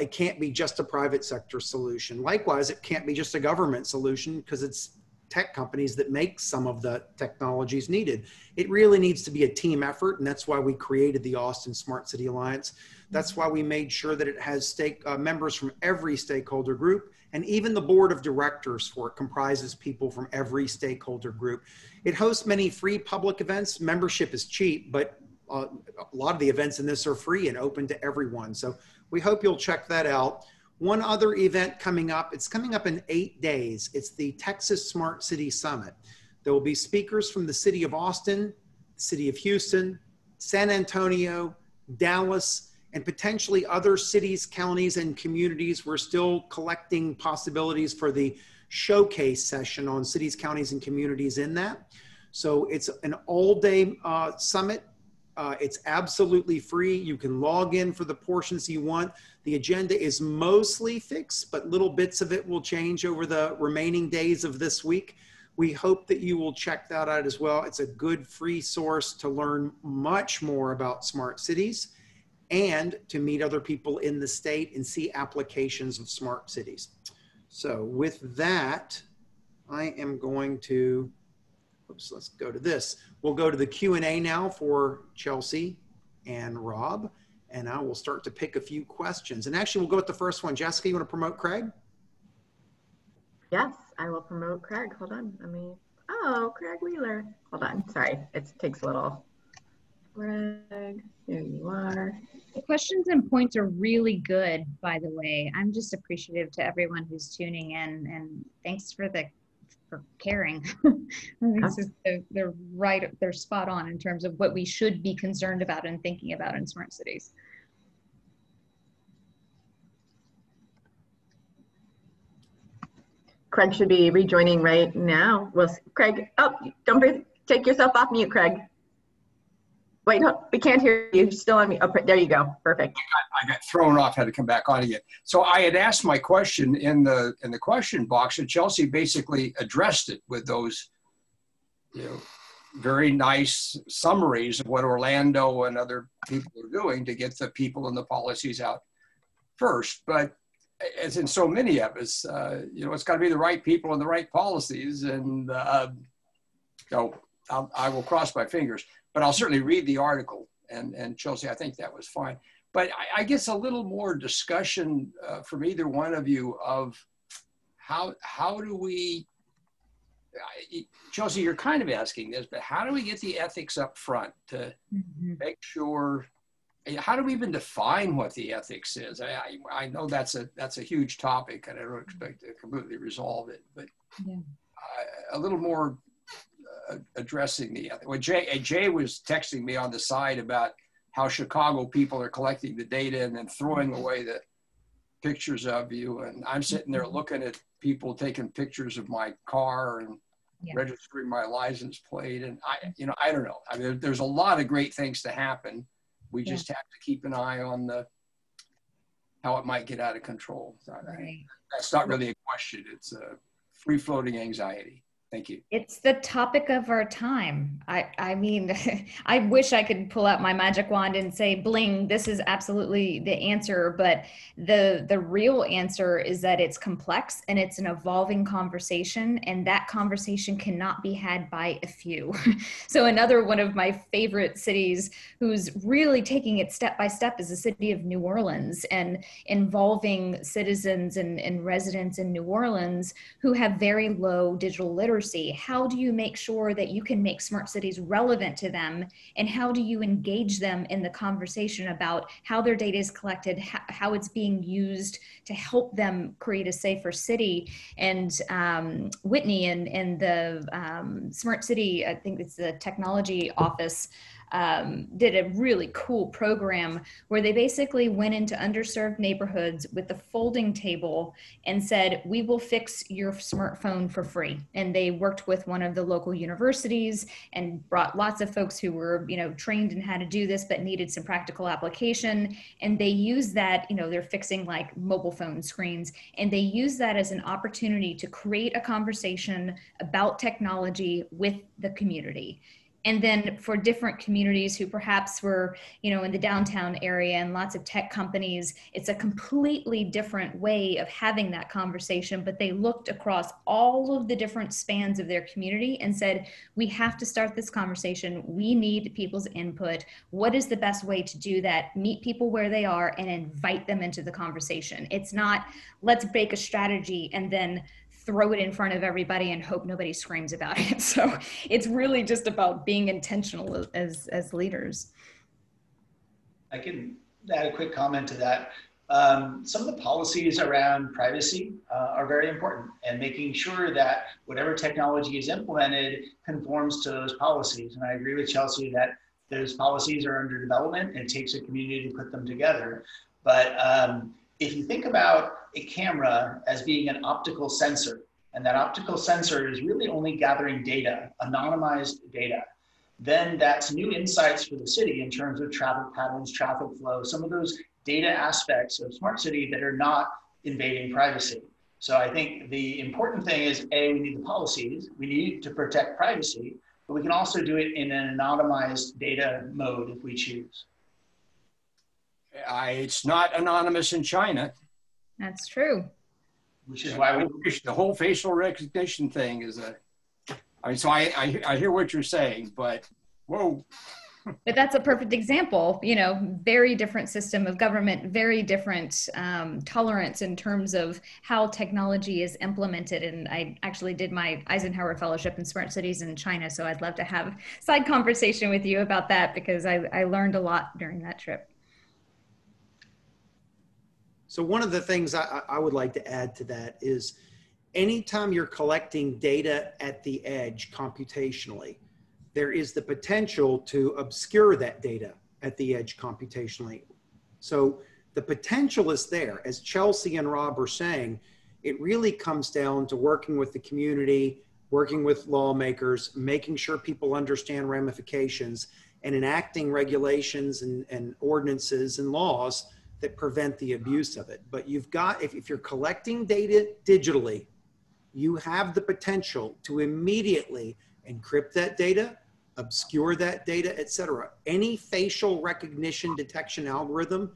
it can't be just a private sector solution. Likewise, it can't be just a government solution because it's tech companies that make some of the technologies needed. It really needs to be a team effort, and that's why we created the Austin Smart City Alliance. That's why we made sure that it has members from every stakeholder group, and even the board of directors for it comprises people from every stakeholder group. It hosts many free public events. Membership is cheap, but a lot of the events in this are free and open to everyone. So we hope you'll check that out. One other event coming up, it's coming up in 8 days. It's the Texas Smart City Summit. There will be speakers from the city of Austin, the city of Houston, San Antonio, Dallas, and potentially other cities, counties, and communities. We're still collecting possibilities for the showcase session on cities, counties, and communities in that. So it's an all-day summit. It's absolutely free. You can log in for the portions you want. The agenda is mostly fixed, but little bits of it will change over the remaining days of this week. We hope that you will check that out as well. It's a good free source to learn much more about smart cities and to meet other people in the state and see applications of smart cities. So with that, I am going to oops, let's go to this. We'll go to the Q&A now for Chelsea and Rob, and I will start to pick a few questions. And actually, we'll go with the first one. Jessica, you want to promote Craig? Yes, I will promote Craig. Hold on. Let me Oh, Craig Wheeler. Hold on. Sorry. It takes a little. Craig, there you are. The questions and points are really good, by the way. I'm just appreciative to everyone who's tuning in, and thanks for the caring. I think they're right. They're spot on in terms of what we should be concerned about and thinking about in smart cities. Craig should be rejoining right now. Well, Craig, oh, don't take yourself off mute, Craig. Wait, no, we can't hear you. You're still on mute. Oh, there you go. Perfect. I got thrown off. Had to come back on again. So I had asked my question in the question box, and Chelsea basically addressed it with those, you know, very nice summaries of what Orlando and other people are doing to get the people and the policies out first, but. As in so many of us, you know, it's got to be the right people and the right policies. And so I will cross my fingers, but I'll certainly read the article. And Chelsea, I think that was fine. But I guess a little more discussion from either one of you of how do we, Chelsea, you're kind of asking this, but how do we get the ethics up front to make sure? How do we even define what the ethics is? I know that's a huge topic, and I don't expect to completely resolve it, but yeah. A little more addressing the ethics. Well, Jay was texting me on the side about how Chicago people are collecting the data and then throwing away the pictures of you, and I'm sitting there looking at people taking pictures of my car and yeah. registering my license plate, and I don't know. I mean, there's a lot of great things to happen. We just have to keep an eye on the how it might get out of control. That's not really a question. It's a free-floating anxiety. Thank you. It's the topic of our time. I mean, I wish I could pull out my magic wand and say, bling, this is absolutely the answer. But the real answer is that it's complex and it's an evolving conversation, and that conversation cannot be had by a few. So another one of my favorite cities who's really taking it step by step is the city of New Orleans, and involving citizens and residents in New Orleans who have very low digital literacy. How do you make sure that you can make smart cities relevant to them? And how do you engage them in the conversation about how their data is collected, how it's being used to help them create a safer city? And Whitney and the Smart City, I think it's the technology office, did a really cool program where they basically went into underserved neighborhoods with the folding table and said, we will fix your smartphone for free. And they worked with one of the local universities and brought lots of folks who were, you know, trained in how to do this, but needed some practical application. And they use that, you know, they're fixing like mobile phone screens, and they use that as an opportunity to create a conversation about technology with the community. And then for different communities who perhaps were, you know, in the downtown area and lots of tech companies, it's a completely different way of having that conversation. But they looked across all of the different spans of their community and said, we have to start this conversation. We need people's input. What is the best way to do that? Meet people where they are and invite them into the conversation. It's not, let's bake a strategy and then throw it in front of everybody and hope nobody screams about it. So it's really just about being intentional as leaders. I can add a quick comment to that. Some of the policies around privacy are very important, and making sure that whatever technology is implemented conforms to those policies. And I agree with Chelsea that those policies are under development, and it takes a community to put them together. But if you think about a camera as being an optical sensor, and that optical sensor is really only gathering data, anonymized data, then that's new insights for the city in terms of traffic patterns, traffic flow, some of those data aspects of smart city that are not invading privacy. So I think the important thing is, A, we need the policies, we need to protect privacy, but we can also do it in an anonymized data mode if we choose. It's not anonymous in China. That's true. Which is why we wish the whole facial recognition thing is a, I mean, so I hear what you're saying, but whoa, But that's a perfect example, you know, very different system of government, very different tolerance in terms of how technology is implemented. And I actually did my Eisenhower Fellowship in Smart Cities in China. So I'd love to have a side conversation with you about that, because I learned a lot during that trip. So one of the things I would like to add to that is anytime you're collecting data at the edge computationally, there is the potential to obscure that data at the edge computationally. So the potential is there. As Chelsea and Rob are saying, it really comes down to working with the community, working with lawmakers, making sure people understand ramifications, and enacting regulations and ordinances and laws that prevent the abuse of it. But you've got, if you're collecting data digitally, you have the potential to immediately encrypt that data, obscure that data, etc. Any facial recognition detection algorithm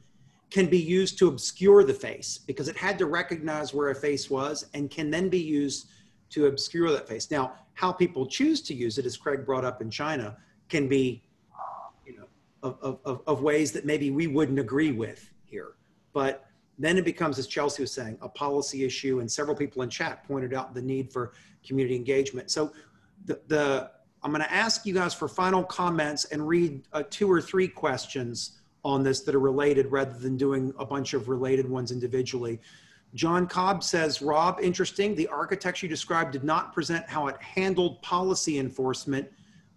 can be used to obscure the face because it had to recognize where a face was and can then be used to obscure that face. Now, how people choose to use it, as Craig brought up in China, can be, you know, of ways that maybe we wouldn't agree with here. But then it becomes, as Chelsea was saying, a policy issue, and several people in chat pointed out the need for community engagement. So I'm going to ask you guys for final comments and read 2 or 3 questions on this that are related rather than doing a bunch of related ones individually. John Cobb says, Rob, interesting. The architecture you described did not present how it handled policy enforcement,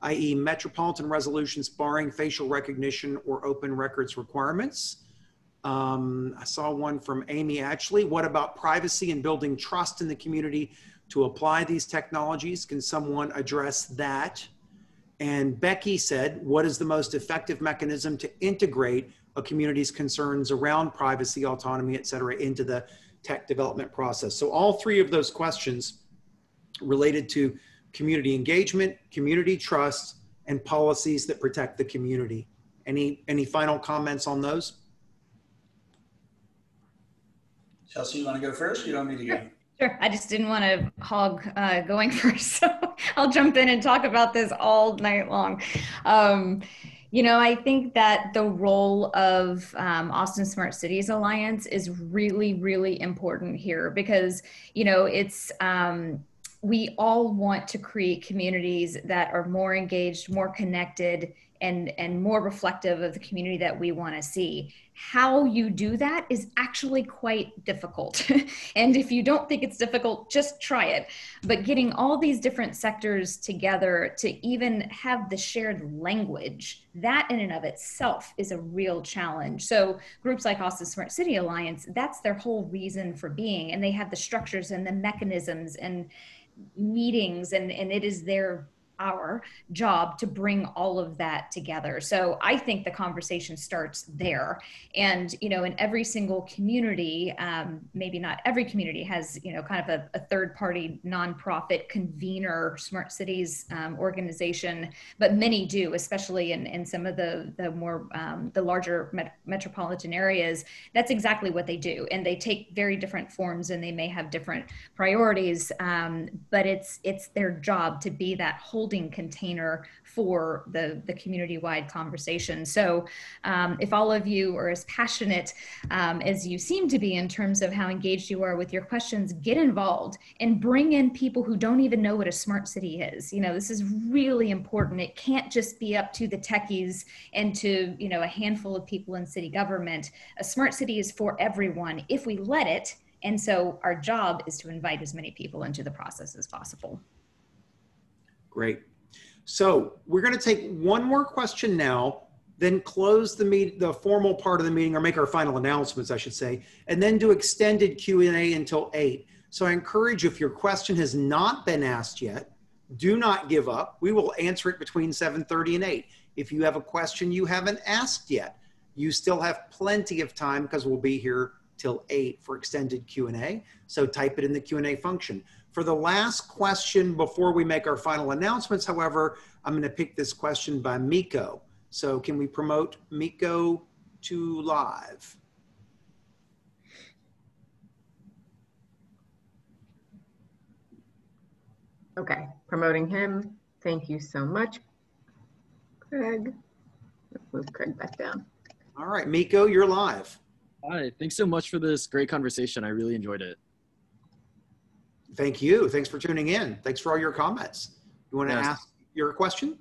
i.e. metropolitan resolutions barring facial recognition or open records requirements. I saw one from Amy Atchley. What about privacy and building trust in the community to apply these technologies? Can someone address that? And Becky said, what is the most effective mechanism to integrate a community's concerns around privacy, autonomy, et cetera, into the tech development process? So all 3 of those questions related to community engagement, community trust, and policies that protect the community. Any final comments on those? Chelsea, you want to go first? Or you want me to go? Sure. I just didn't want to hog going first, so I'll jump in and talk about this all night long. You know, I think that the role of Austin Smart Cities Alliance is really, really important here because, you know, it's we all want to create communities that are more engaged, more connected, and more reflective of the community that we want to see. How you do that is actually quite difficult. And if you don't think it's difficult, just try it. But getting all these different sectors together to even have the shared language, that in and of itself is a real challenge. So groups like Austin Smart City Alliance, that's their whole reason for being. And they have the structures and the mechanisms and meetings, and it is their our job to bring all of that together. So I think the conversation starts there. And, you know, in every single community, maybe not every community has, you know, kind of a third party nonprofit convener, smart cities organization, but many do, especially in some of the more, the larger metropolitan areas. That's exactly what they do. And they take very different forms and they may have different priorities, but it's their job to be that whole container for the community-wide conversation. So if all of you are as passionate as you seem to be in terms of how engaged you are with your questions, get involved and bring in people who don't even know what a smart city is. You know, this is really important. It can't just be up to the techies and to, you know, a handful of people in city government. A smart city is for everyone if we let it. And so our job is to invite as many people into the process as possible. Great. So we're going to take one more question now, then close the formal part of the meeting, or make our final announcements, I should say, and then do extended Q&A until 8. So I encourage, if your question has not been asked yet, do not give up. We will answer it between 7:30 and 8. If you have a question you haven't asked yet, you still have plenty of time because we'll be here till 8 for extended Q&A. So type it in the Q&A function. For the last question before we make our final announcements, however, I'm going to pick this question by Miko. So can we promote Miko to live? Okay, promoting him. Thank you so much, Craig. Move Craig back down. All right, Miko, you're live. Hi, thanks so much for this great conversation. I really enjoyed it. Thank you. Thanks for tuning in. Thanks for all your comments. You want to ask your question?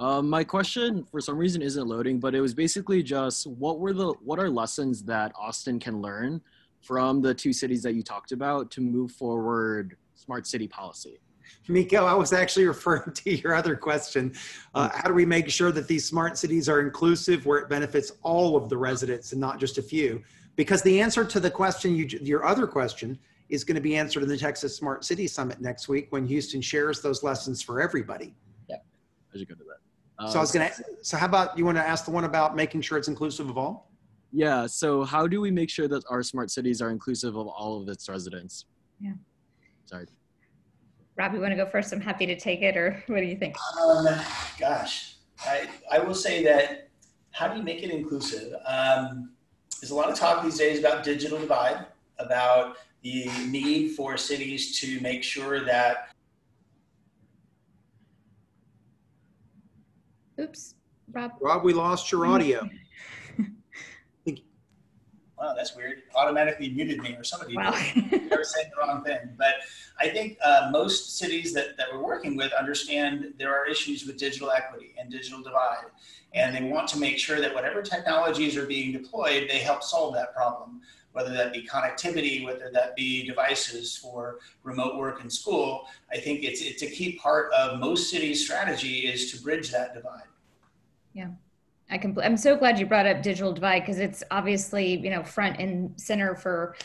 My question, for some reason, isn't loading, but it was basically just what are lessons that Austin can learn from the two cities that you talked about to move forward smart city policy? Miko, I was actually referring to your other question. How do we make sure that these smart cities are inclusive where it benefits all of the residents and not just a few? Because the answer to the question, your other question, is going to be answered in the Texas Smart City Summit next week when Houston shares those lessons for everybody. Yeah, I should go to that. So how about, you want to ask the one about making sure it's inclusive of all? Yeah, so how do we make sure that our smart cities are inclusive of all of its residents? Yeah. Sorry. Rob, you want to go first? I'm happy to take it, or what do you think? Gosh, I will say that how do you make it inclusive? There's a lot of talk these days about digital divide, about the need for cities to make sure that. Oops, Rob. Rob, we lost your audio. Wow, that's weird. Automatically muted me, or somebody did. They were saying the wrong thing. But I think most cities that we're working with understand there are issues with digital equity and digital divide. And they want to make sure that whatever technologies are being deployed, they help solve that problem, whether that be connectivity, whether that be devices for remote work and school. I think it's a key part of most cities' strategy is to bridge that divide. Yeah. I'm so glad you brought up digital divide, because it's obviously, you know, front and center for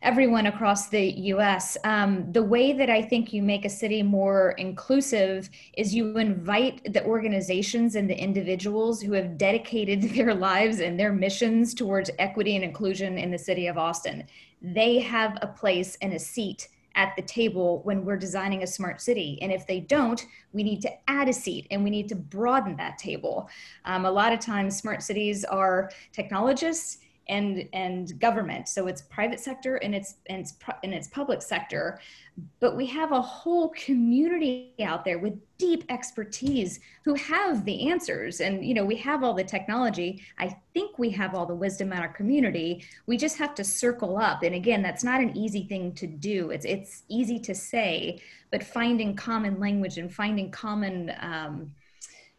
everyone across the U.S. The way that I think you make a city more inclusive is you invite the organizations and the individuals who have dedicated their lives and their missions towards equity and inclusion in the city of Austin. They have a place and a seat at the table when we're designing a smart city. And if they don't, we need to add a seat and we need to broaden that table. A lot of times smart cities are technologists and government. So it's private sector and it's public sector. But we have a whole community out there with deep expertise who have the answers. And, you know, we have all the technology. I think we have all the wisdom in our community. We just have to circle up. And again, that's not an easy thing to do. It's easy to say, but finding common language and finding common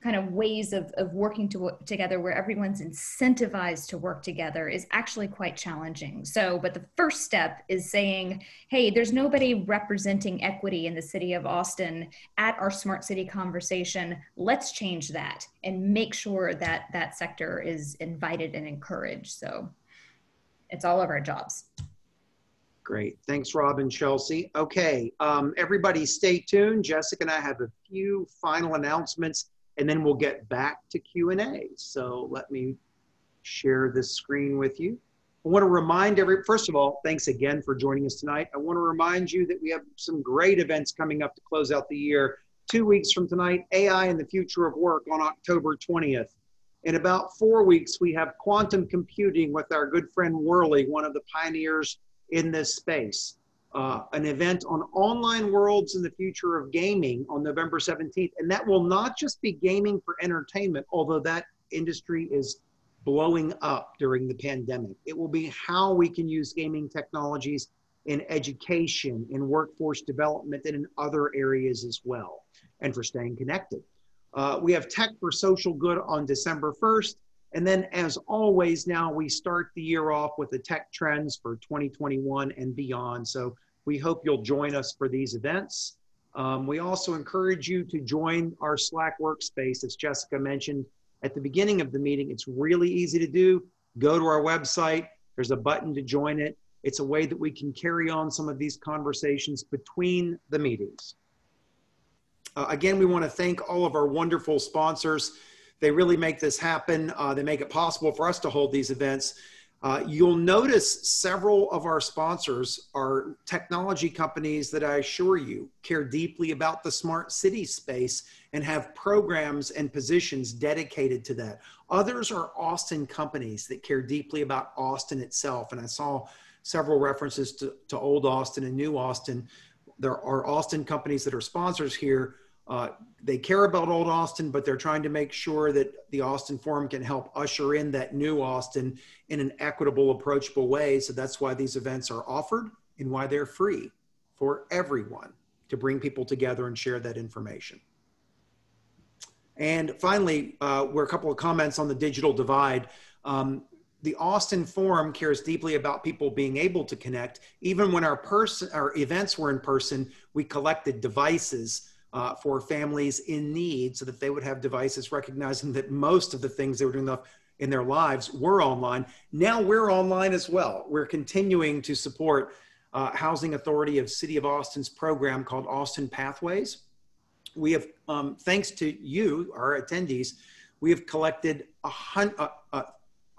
kind of ways of working together where everyone's incentivized to work together is actually quite challenging. So, but the first step is saying, hey, there's nobody representing equity in the city of Austin at our smart city conversation. Let's change that and make sure that that sector is invited and encouraged. So it's all of our jobs. Great, thanks Rob and Chelsea. Okay, everybody stay tuned. Jessica and I have a few final announcements, and then we'll get back to Q&A. So let me share this screen with you. I want to remind first of all, thanks again for joining us tonight. I want to remind you that we have some great events coming up to close out the year. 2 weeks from tonight, AI and the Future of Work on October 20th. In about 4 weeks, we have quantum computing with our good friend Worley, one of the pioneers in this space. An event on online worlds and the future of gaming on November 17th. And that will not just be gaming for entertainment, although that industry is blowing up during the pandemic. It will be how we can use gaming technologies in education, in workforce development, and in other areas as well, and for staying connected. We have Tech for Social Good on December 1st. And then, as always, now we start the year off with the tech trends for 2021 and beyond. So we hope you'll join us for these events. We also encourage you to join our Slack workspace, as Jessica mentioned at the beginning of the meeting. It's really easy to do. Go to our website. There's a button to join it. It's a way that we can carry on some of these conversations between the meetings. Again, we want to thank all of our wonderful sponsors. They really make this happen. They make it possible for us to hold these events. You'll notice several of our sponsors are technology companies that I assure you care deeply about the smart city space and have programs and positions dedicated to that. Others are Austin companies that care deeply about Austin itself. And I saw several references to old Austin and new Austin. There are Austin companies that are sponsors here. They care about old Austin, but they're trying to make sure that the Austin Forum can help usher in that new Austin in an equitable, approachable way. So that's why these events are offered and why they're free for everyone to bring people together and share that information. And finally, we're a couple of comments on the digital divide. The Austin Forum cares deeply about people being able to connect. Even when our events were in person, we collected devices for families in need so that they would have devices, recognizing that most of the things they were doing in their lives were online. Now we're online as well. We're continuing to support Housing Authority of City of Austin's program called Austin Pathways. We have, thanks to you, our attendees, we have collected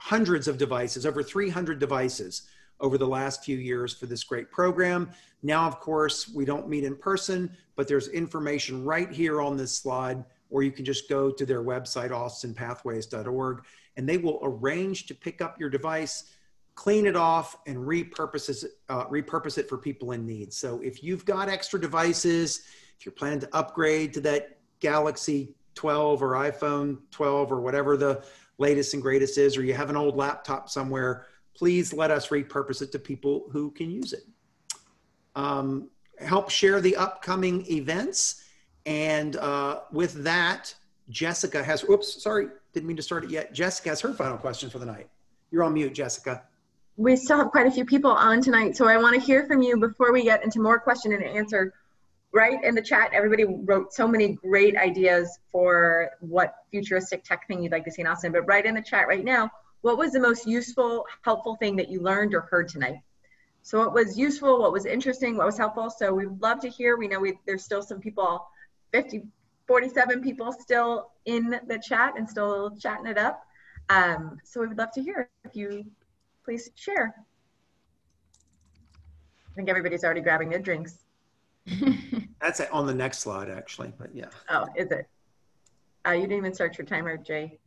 hundreds of devices, over 300 devices over the last few years for this great program. Now, of course, we don't meet in person, but there's information right here on this slide, or you can just go to their website, austinpathways.org, and they will arrange to pick up your device, clean it off, and repurpose it for people in need. So if you've got extra devices, if you're planning to upgrade to that Galaxy 12 or iPhone 12 or whatever the latest and greatest is, or you have an old laptop somewhere, please let us repurpose it to people who can use it. Help share the upcoming events. And with that, Jessica has, oops, sorry, didn't mean to start it yet. Jessica has her final question for the night. You're on mute, Jessica. We still have quite a few people on tonight, so I wanna hear from you before we get into more question and answer. Right in the chat, everybody wrote so many great ideas for what futuristic tech thing you'd like to see in Austin. But right in the chat right now, what was the most useful, helpful thing that you learned or heard tonight? So what was useful, what was interesting, what was helpful? So we'd love to hear. We know there's still some people, 47 people still in the chat and still chatting it up. So we would love to hear if you please share. I think everybody's already grabbing their drinks. That's on the next slide, actually, but yeah. Oh, is it? You didn't even start your timer, Jay.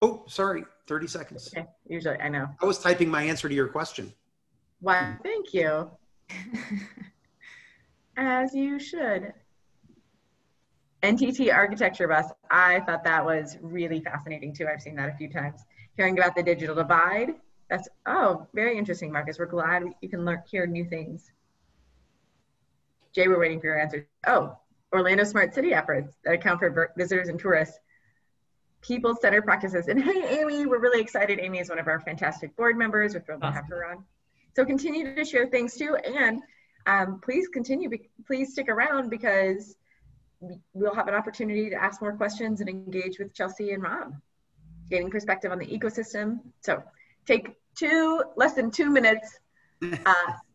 Oh, sorry, 30 seconds. Okay. Usually, I know. I was typing my answer to your question. Wow, thank you. As you should. NTT Architecture Bus, I thought that was really fascinating too. I've seen that a few times. Hearing about the digital divide, that's, oh, very interesting, Marcus. We're glad you can hear new things. Jay, we're waiting for your answer. Oh, Orlando Smart City efforts that account for visitors and tourists. People-centered practices. And hey, Amy, we're really excited. Amy is one of our fantastic board members. We're thrilled to have her on. So continue to share things too. And please continue, please stick around because we'll have an opportunity to ask more questions and engage with Chelsea and Rob, gaining perspective on the ecosystem. So take less than 2 minutes.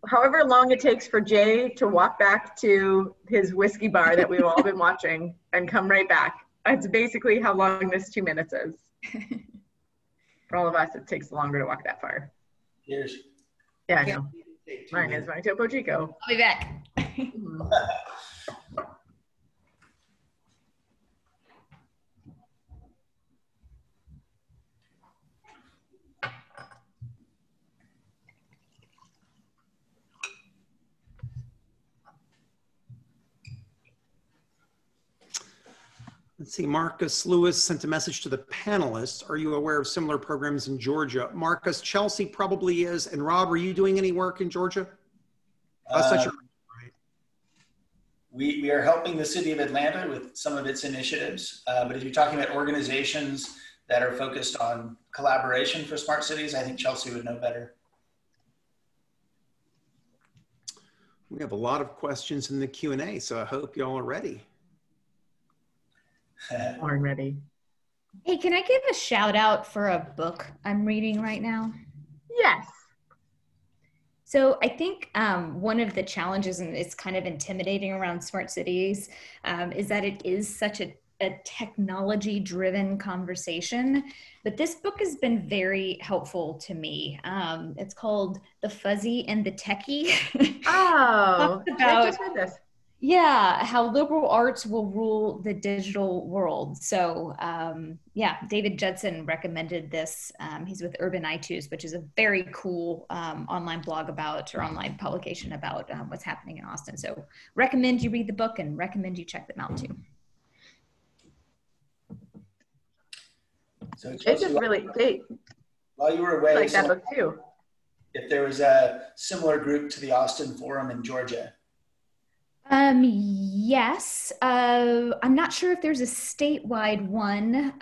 However long it takes for Jay to walk back to his whiskey bar that we've all been watching and come right back. That's basically how long this 2 minutes is. For all of us, it takes longer to walk that far. Cheers. Yeah, I know. Mine is my Topo Chico. I'll be back. Let's see, Marcus Lewis sent a message to the panelists. Are you aware of similar programs in Georgia? Marcus, Chelsea probably is. And Rob, are you doing any work in Georgia? That's not sure. Right. We are helping the city of Atlanta with some of its initiatives. But if you're talking about organizations that are focused on collaboration for smart cities, I think Chelsea would know better. We have a lot of questions in the Q&A, so I hope y'all are ready. Already. Hey, can I give a shout out for a book I'm reading right now? Yes. So I think one of the challenges, and it's kind of intimidating around smart cities, is that it is such a technology-driven conversation. But this book has been very helpful to me. It's called The Fuzzy and the Techie. Oh, I just read this. Yeah, how liberal arts will rule the digital world. So yeah, David Judson recommended this. He's with Urban iTunes, which is a very cool online blog about, or online publication about what's happening in Austin. So recommend you read the book and recommend you check them out too. So they did really, they, while you were away, like that book too. If there was a similar group to the Austin Forum in Georgia. Yes, I'm not sure if there's a statewide one.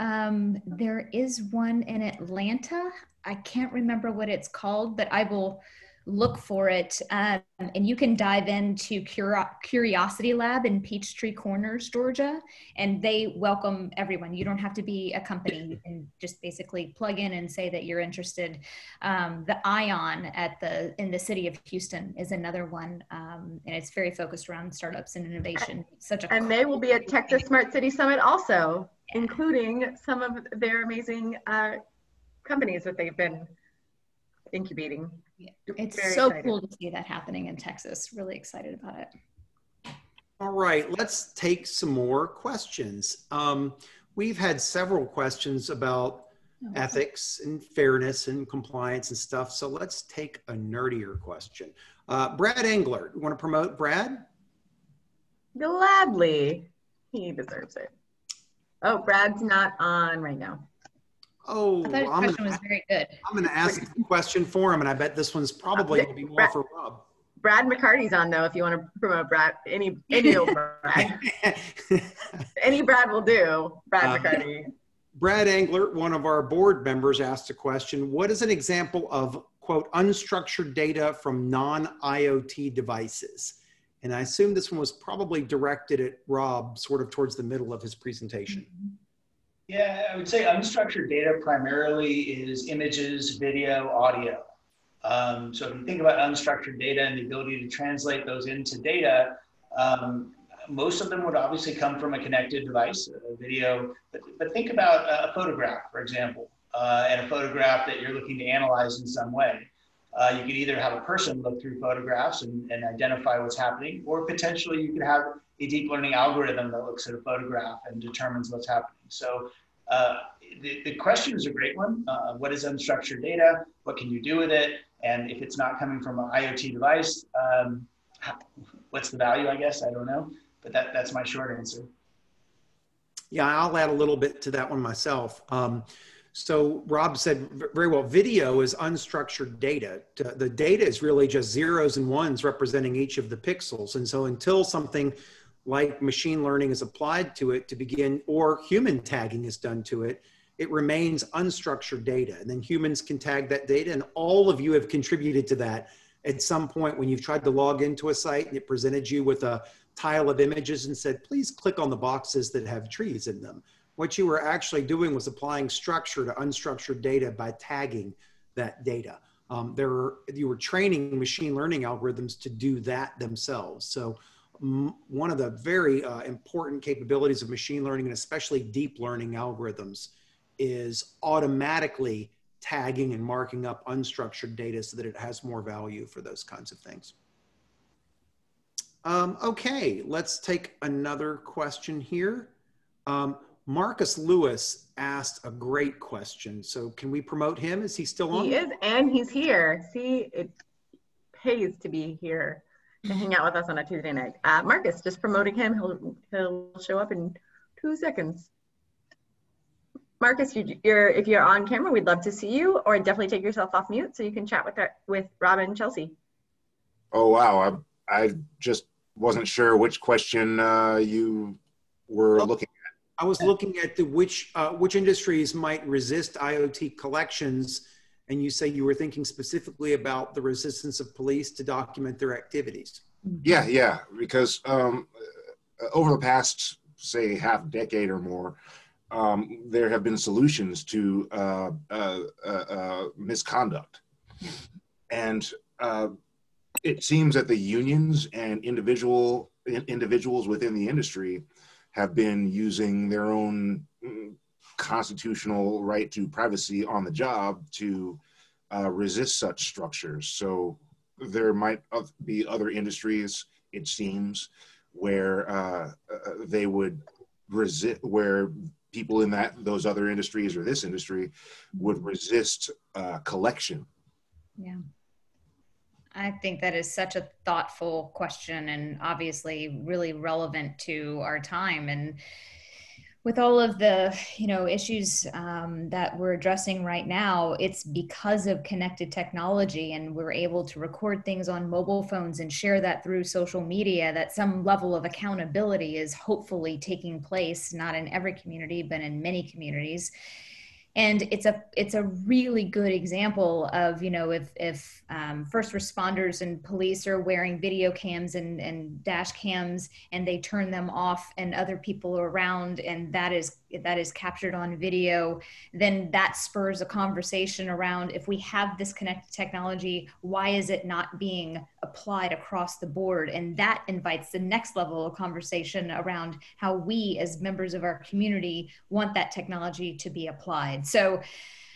There is one in Atlanta. I can't remember what it's called, but I will look for it. And you can dive into Curiosity Lab in Peachtree Corners, Georgia, and they welcome everyone. You don't have to be a company. You can just basically plug in and say that you're interested. The Ion in the city of Houston is another one, and it's very focused around startups and innovation. And they will be at Texas Smart City Summit also, including some of their amazing companies that they've been incubating. Yeah. It's so cool to see that happening in Texas. Really excited about it. All right, let's take some more questions. We've had several questions about ethics and fairness and compliance and stuff. So let's take a nerdier question. Brad Engler, you want to promote Brad? Gladly. He deserves it. Oh, Brad's not on right now. Oh, I'm going to ask the question for him, and I bet this one's probably going to be more for Rob. Brad McCarty's on, though, if you want to promote Brad. Any old Brad. Any Brad will do. Brad McCarty. Brad Engler, one of our board members, asked a question. What is an example of, quote, unstructured data from non-IoT devices? And I assume this one was probably directed at Rob, sort of towards the middle of his presentation. Mm-hmm. Yeah, I would say unstructured data primarily is images, video, audio. So if you think about unstructured data and the ability to translate those into data, most of them would obviously come from a connected device, a video. But think about a photograph, for example, and a photograph that you're looking to analyze in some way. You could either have a person look through photographs and identify what's happening, or potentially you could have a deep learning algorithm that looks at a photograph and determines what's happening. So the question is a great one. What is unstructured data? What can you do with it? And if it's not coming from an IoT device, what's the value, I guess? I don't know, but that's my short answer. Yeah, I'll add a little bit to that one myself. So Rob said very well, video is unstructured data. The data is really just zeros and ones representing each of the pixels. And so until something like machine learning is applied to it to begin, or human tagging is done to it, it remains unstructured data. And then humans can tag that data, and all of you have contributed to that at some point when you've tried to log into a site and it presented you with a tile of images and said, please click on the boxes that have trees in them. What you were actually doing was applying structure to unstructured data by tagging that data. You were training machine learning algorithms to do that themselves. So one of the very important capabilities of machine learning, and especially deep learning algorithms, is automatically tagging and marking up unstructured data so that it has more value for those kinds of things. Okay, let's take another question here. Marcus Lewis asked a great question. So can we promote him? Is he still on? He is, and he's here. See, it pays to be here to hang out with us on a Tuesday night. Marcus, just promoting him. He'll show up in 2 seconds. Marcus, if you're on camera, we'd love to see you, or definitely take yourself off mute so you can chat with Rob and Chelsea. Oh, wow. I just wasn't sure which question you were looking at. I was looking at which industries might resist IoT collections, and you say you were thinking specifically about the resistance of police to document their activities. Yeah, yeah, because over the past, say, half decade or more, there have been solutions to misconduct. And it seems that the unions and individuals within the industry have been using their own constitutional right to privacy on the job to resist such structures. So there might be other industries, it seems, where they would resist, where people in those other industries or this industry would resist collection. Yeah. I think that is such a thoughtful question, and obviously really relevant to our time. And with all of the, issues that we're addressing right now, it's because of connected technology, and we're able to record things on mobile phones and share that through social media, that some level of accountability is hopefully taking place, not in every community, but in many communities. And it's a really good example of, if first responders and police are wearing video cams and dash cams, and they turn them off and other people are around, and that is captured on video, then that spurs a conversation around, if we have this connected technology, why is it not being applied across the board? And that invites the next level of conversation around how we as members of our community want that technology to be applied. So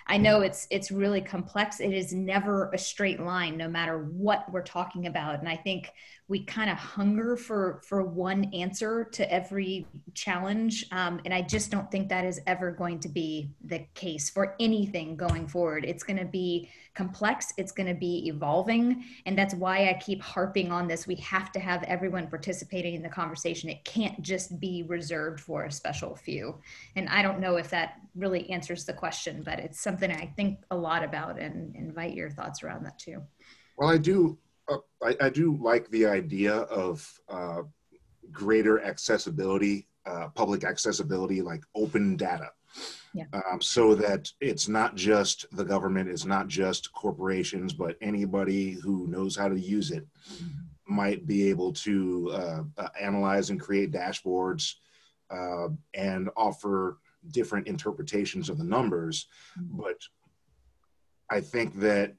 I know it's really complex. It is never a straight line, no matter what we're talking about. And I think we kind of hunger for one answer to every challenge. And I just don't think that is ever going to be the case for anything going forward. It's going to be complex. It's going to be evolving. And that's why I keep harping on this. We have to have everyone participating in the conversation. It can't just be reserved for a special few. And I don't know if that really answers the question, but it's something I think a lot about and invite your thoughts around that too. Well, I do. I do like the idea of greater accessibility, public accessibility, like open data. Yeah. So that it's not just the government, it's not just corporations, but anybody who knows how to use it might be able to analyze and create dashboards and offer different interpretations of the numbers. But I think that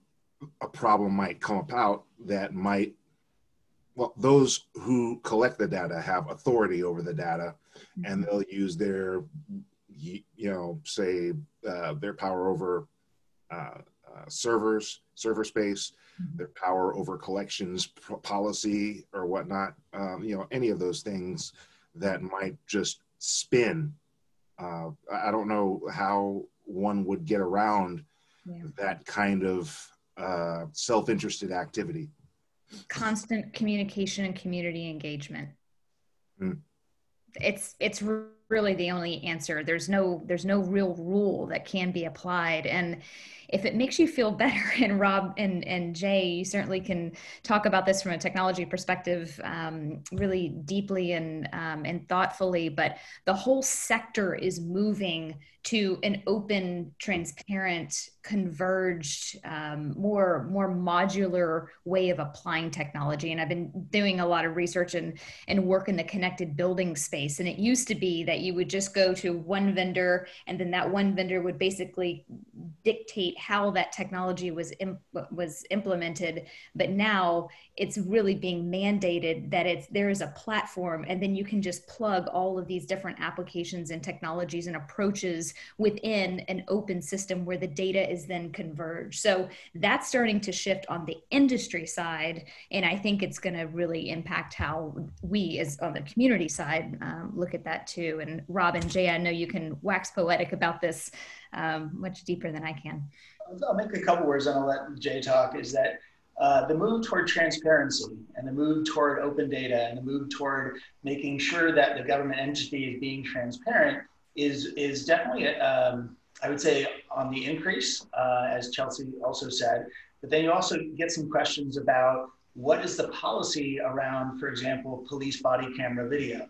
a problem might come about that might, well, those who collect the data have authority over the data, and they'll use their, their power over server space, their power over collections policy or whatnot, any of those things that might just spin. I don't know how one would get around that kind of self-interested activity. Constant communication and community engagement. It's really the only answer. There's no real rule that can be applied. And if it makes you feel better, and Rob and Jay, you certainly can talk about this from a technology perspective really deeply and thoughtfully, but the whole sector is moving to an open, transparent, converged, more modular way of applying technology. And I've been doing a lot of research and work in the connected building space. And it used to be that you would just go to one vendor, and then that one vendor would basically dictate how that technology was implemented. But now it's really being mandated that there is a platform, and then you can just plug all of these different applications and technologies and approaches within an open system where the data is then converged. So that's starting to shift on the industry side, and I think it's going to really impact how we, as on the community side, look at that too. And Rob and Jay, I know you can wax poetic about this much deeper than I can. I'll make a couple words and I'll let Jay talk, is that the move toward transparency and the move toward open data and the move toward making sure that the government entity is being transparent is definitely, I would say, on the increase, as Chelsea also said. But then you also get some questions about what is the policy around, for example, police body camera video.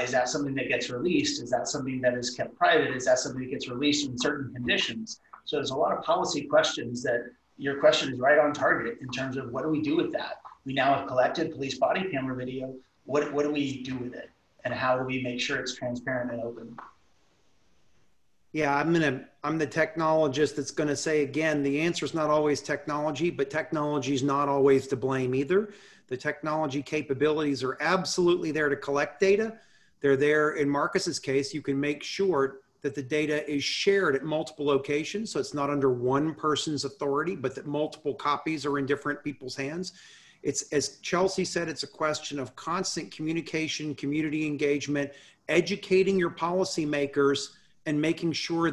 Is that something that gets released? Is that something that is kept private? Is that something that gets released in certain conditions? So there's a lot of policy questions that your question is right on target in terms of what do we do with that? We now have collected police body camera video. What do we do with it? And how do we make sure it's transparent and open? Yeah, I'm the technologist that's going to say again, the answer is not always technology, but technology is not always to blame either. The technology capabilities are absolutely there to collect data. They're there, in Marcus's case, you can make sure that the data is shared at multiple locations. So it's not under one person's authority, but that multiple copies are in different people's hands. It's, as Chelsea said, it's a question of constant communication, community engagement, educating your policymakers and making sure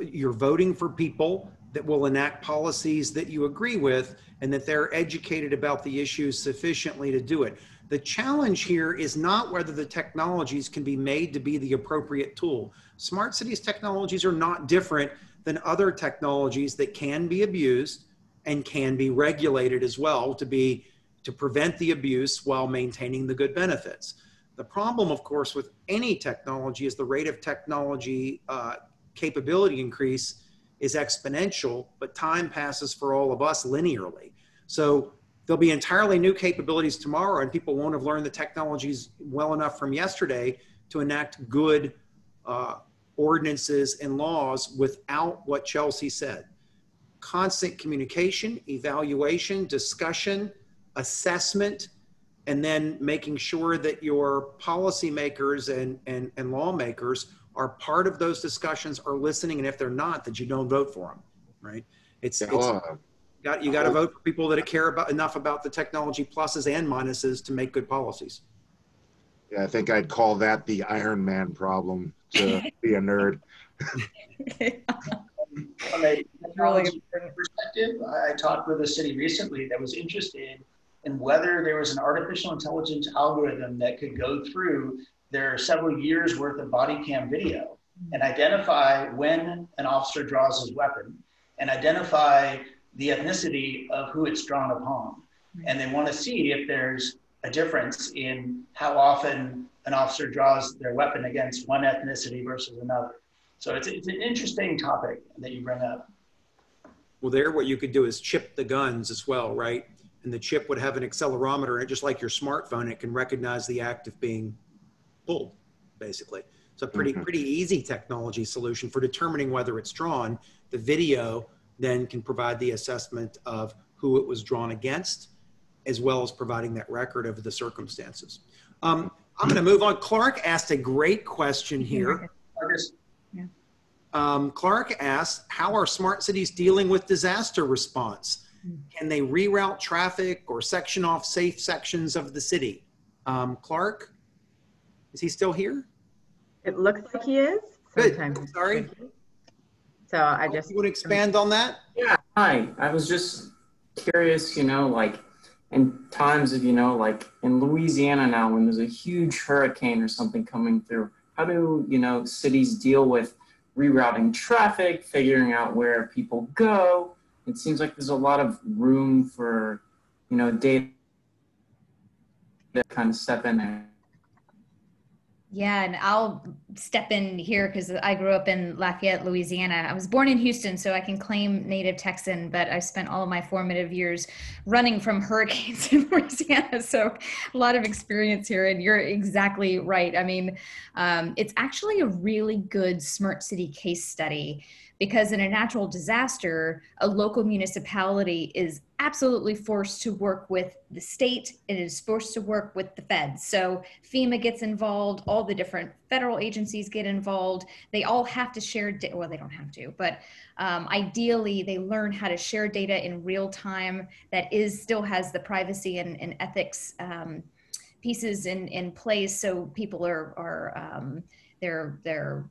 you're voting for people that will enact policies that you agree with, and that they're educated about the issues sufficiently to do it. The challenge here is not whether the technologies can be made to be the appropriate tool. Smart cities technologies are not different than other technologies that can be abused and can be regulated as well to prevent the abuse while maintaining the good benefits. The problem, of course, with any technology is the rate of technology capability increase is exponential, but time passes for all of us linearly. So there'll be entirely new capabilities tomorrow, and people won't have learned the technologies well enough from yesterday to enact good ordinances and laws without what Chelsea said. Constant communication, evaluation, discussion, assessment, and then making sure that your policymakers and lawmakers are part of those discussions, are listening, and if they're not, that you don't vote for them, right? You got to vote for people that care about enough about the technology pluses and minuses to make good policies. Yeah, I think I'd call that the Iron Man problem, to be a nerd. From a technology perspective, I talked with a city recently that was interested in whether there was an artificial intelligence algorithm that could go through their several years worth of body cam video and identify when an officer draws his weapon and identify the ethnicity of who it's drawn upon. And they want to see if there's a difference in how often an officer draws their weapon against one ethnicity versus another. So it's an interesting topic that you bring up. Well, there, what you could do is chip the guns as well, right? And the chip would have an accelerometer, and just like your smartphone, it can recognize the act of being pulled, basically. It's a pretty easy technology solution for determining whether it's drawn. The video then can provide the assessment of who it was drawn against, as well as providing that record of the circumstances. I'm gonna move on. Clark asked a great question here. Yeah. Clark asked, how are smart cities dealing with disaster response? Can they reroute traffic or section off safe sections of the city? Clark, is he still here? It looks like he is. Sometimes. Good, sorry. So I just— You want to expand on that? Yeah, hi. I was just curious, you know, like in times of, you know, like in Louisiana now, when there's a huge hurricane or something coming through, how do, you know, cities deal with rerouting traffic, figuring out where people go? It seems like there's a lot of room for, you know, data to kind of step in there. Yeah, and I'll step in here because I grew up in Lafayette, Louisiana. I was born in Houston, so I can claim native Texan, but I spent all of my formative years running from hurricanes in Louisiana, so a lot of experience here, and you're exactly right. I mean, it's actually a really good Smart City case study, because in a natural disaster, a local municipality is absolutely forced to work with the state, and is forced to work with the feds. So FEMA gets involved, all the different federal agencies get involved. They all have to share data, well, they don't have to, but ideally they learn how to share data in real time that is still has the privacy and ethics pieces in place, so people their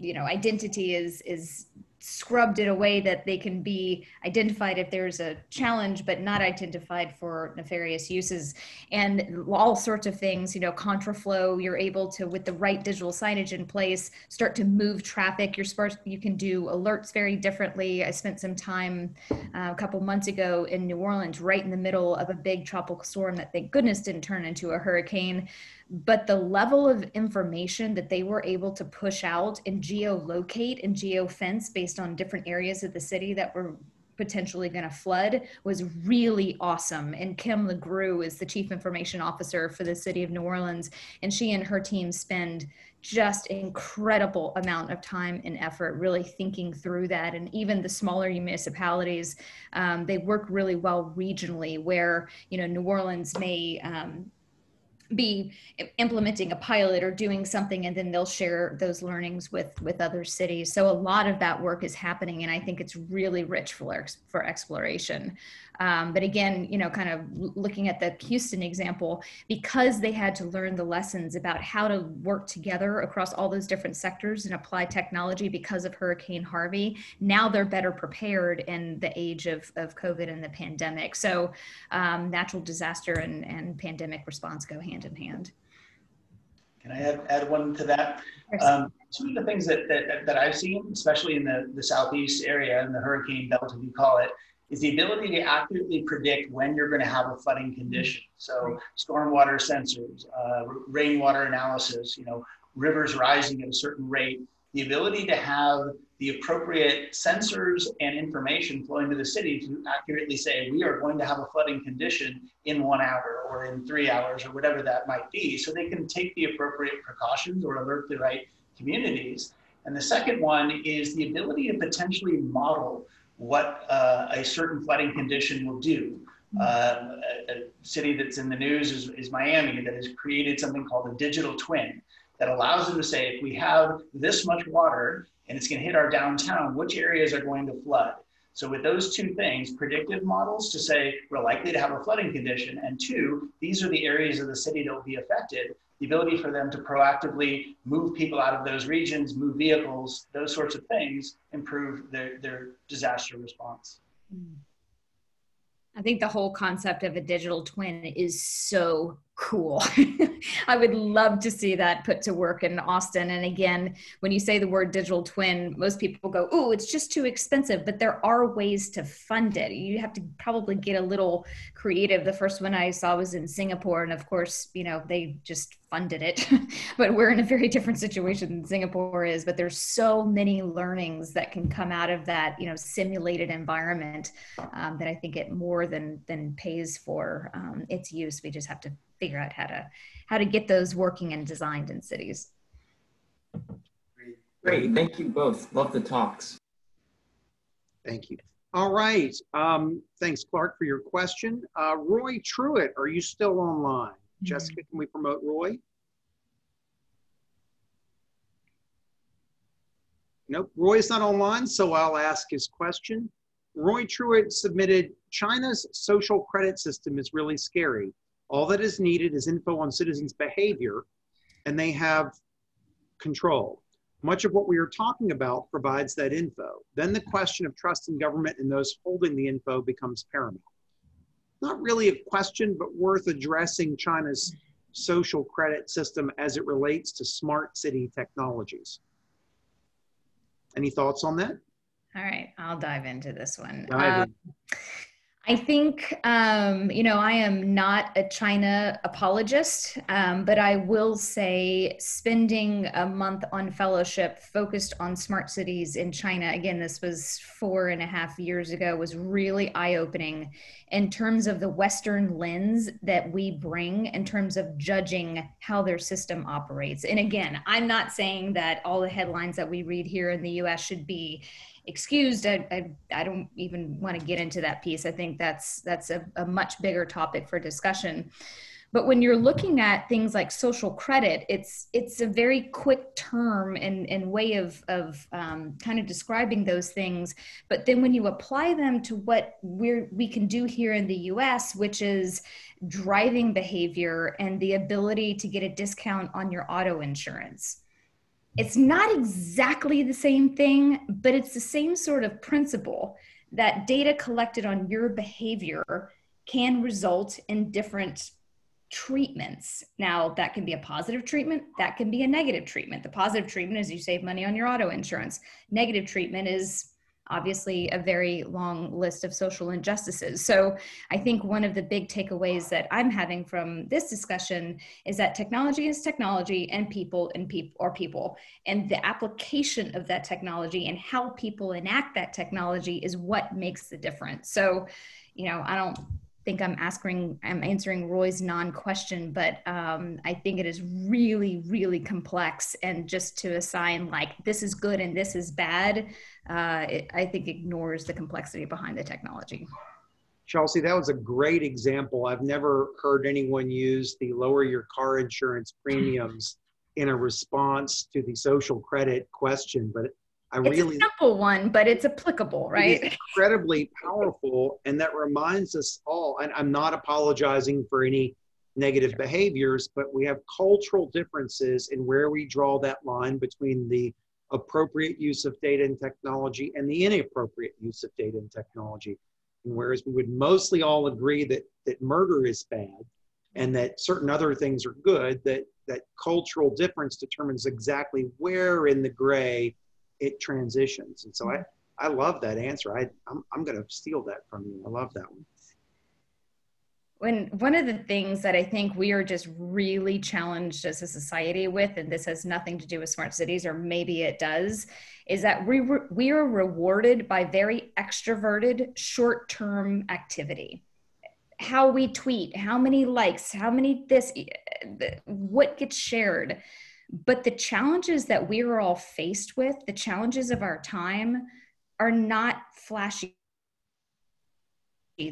you know, identity is scrubbed in a way that they can be identified if there's a challenge, but not identified for nefarious uses and all sorts of things, you know, contraflow. You're able to, with the right digital signage in place, start to move traffic. You can do alerts very differently. I spent some time a couple months ago in New Orleans, right in the middle of a big tropical storm that, thank goodness, didn't turn into a hurricane. But the level of information that they were able to push out and geolocate and geofence based on different areas of the city that were potentially going to flood was really awesome. And Kim LeGrew is the Chief Information Officer for the City of New Orleans, and she and her team spend just incredible amount of time and effort really thinking through that. And even the smaller municipalities, they work really well regionally, where, you know, New Orleans may be implementing a pilot or doing something, and then they'll share those learnings with other cities. So a lot of that work is happening, and I think it's really rich for exploration. But again, you know, kind of looking at the Houston example, because they had to learn the lessons about how to work together across all those different sectors and apply technology because of Hurricane Harvey, now they're better prepared in the age of COVID and the pandemic. So natural disaster and pandemic response go hand in hand. Can I add one to that? Some of the things that I've seen, especially in the Southeast area and the hurricane belt, if you call it, is the ability to accurately predict when you're going to have a flooding condition. So stormwater sensors, rainwater analysis, you know, rivers rising at a certain rate, the ability to have the appropriate sensors and information flowing to the city to accurately say, we are going to have a flooding condition in 1 hour or in 3 hours or whatever that might be, so they can take the appropriate precautions or alert the right communities. And the second one is the ability to potentially model what a certain flooding condition will do. A city that's in the news is Miami, that has created something called a digital twin that allows them to say, if we have this much water and it's going to hit our downtown, which areas are going to flood? So with those two things, predictive models to say we're likely to have a flooding condition, and two, these are the areas of the city that will be affected, the ability for them to proactively move people out of those regions, move vehicles, those sorts of things, improve their disaster response. I think the whole concept of a digital twin is so cool. I would love to see that put to work in Austin. And again, when you say the word digital twin, most people go, oh, it's just too expensive, but there are ways to fund it. You have to probably get a little creative. The first one I saw was in Singapore, and of course, you know, they just funded it, but we're in a very different situation than Singapore is, but there's so many learnings that can come out of that, you know, simulated environment that I think it more than pays for its use. We just have to figure out how to get those working and designed in cities. Great, thank you both. Love the talks. Thank you. All right, thanks Clark for your question. Roy Truitt, are you still online? Mm-hmm. Jessica, can we promote Roy? Nope, Roy's not online, so I'll ask his question. Roy Truitt submitted, China's social credit system is really scary. All that is needed is info on citizens' behavior, and they have control. Much of what we are talking about provides that info. Then the question of trust in government and those holding the info becomes paramount. Not really a question, but worth addressing China's social credit system as it relates to smart city technologies. Any thoughts on that? All right, I'll dive into this one. I think, you know, I am not a China apologist, but I will say spending a month on fellowship focused on smart cities in China, again, this was 4.5 years ago, was really eye-opening in terms of the Western lens that we bring in terms of judging how their system operates. And again, I'm not saying that all the headlines that we read here in the US should be excused. I don't even want to get into that piece. I think that's a much bigger topic for discussion. But when you're looking at things like social credit, it's a very quick term and way of kind of describing those things. But then when you apply them to what we can do here in the US, which is driving behavior and the ability to get a discount on your auto insurance. It's not exactly the same thing, but it's the same sort of principle that data collected on your behavior can result in different treatments. Now, that can be a positive treatment, that can be a negative treatment. The positive treatment is you save money on your auto insurance. Negative treatment is obviously a very long list of social injustices. So I think one of the big takeaways that I'm having from this discussion is that technology is technology and people are people. And the application of that technology and how people enact that technology is what makes the difference. So, you know, I don't think I'm answering Roy's non-question, but I think it is really, really complex, and just to assign like this is good and this is bad, I think ignores the complexity behind the technology. Chelsea, that was a great example. I've never heard anyone use the lower your car insurance premiums in a response to the social credit question, but it's a simple one, but it's applicable, right? It's incredibly powerful, and that reminds us all, and I'm not apologizing for any negative behaviors, but we have cultural differences in where we draw that line between the appropriate use of data and technology and the inappropriate use of data and technology. And whereas we would mostly all agree that murder is bad and that certain other things are good, that cultural difference determines exactly where in the gray it transitions. And so I love that answer. I'm going to steal that from you. I love that one. One of the things that I think we are just really challenged as a society with, and this has nothing to do with smart cities, or maybe it does, is that we are rewarded by very extroverted short-term activity. How we tweet, how many likes, how many this, what gets shared. But the challenges that we are all faced with, the challenges of our time, are not flashy.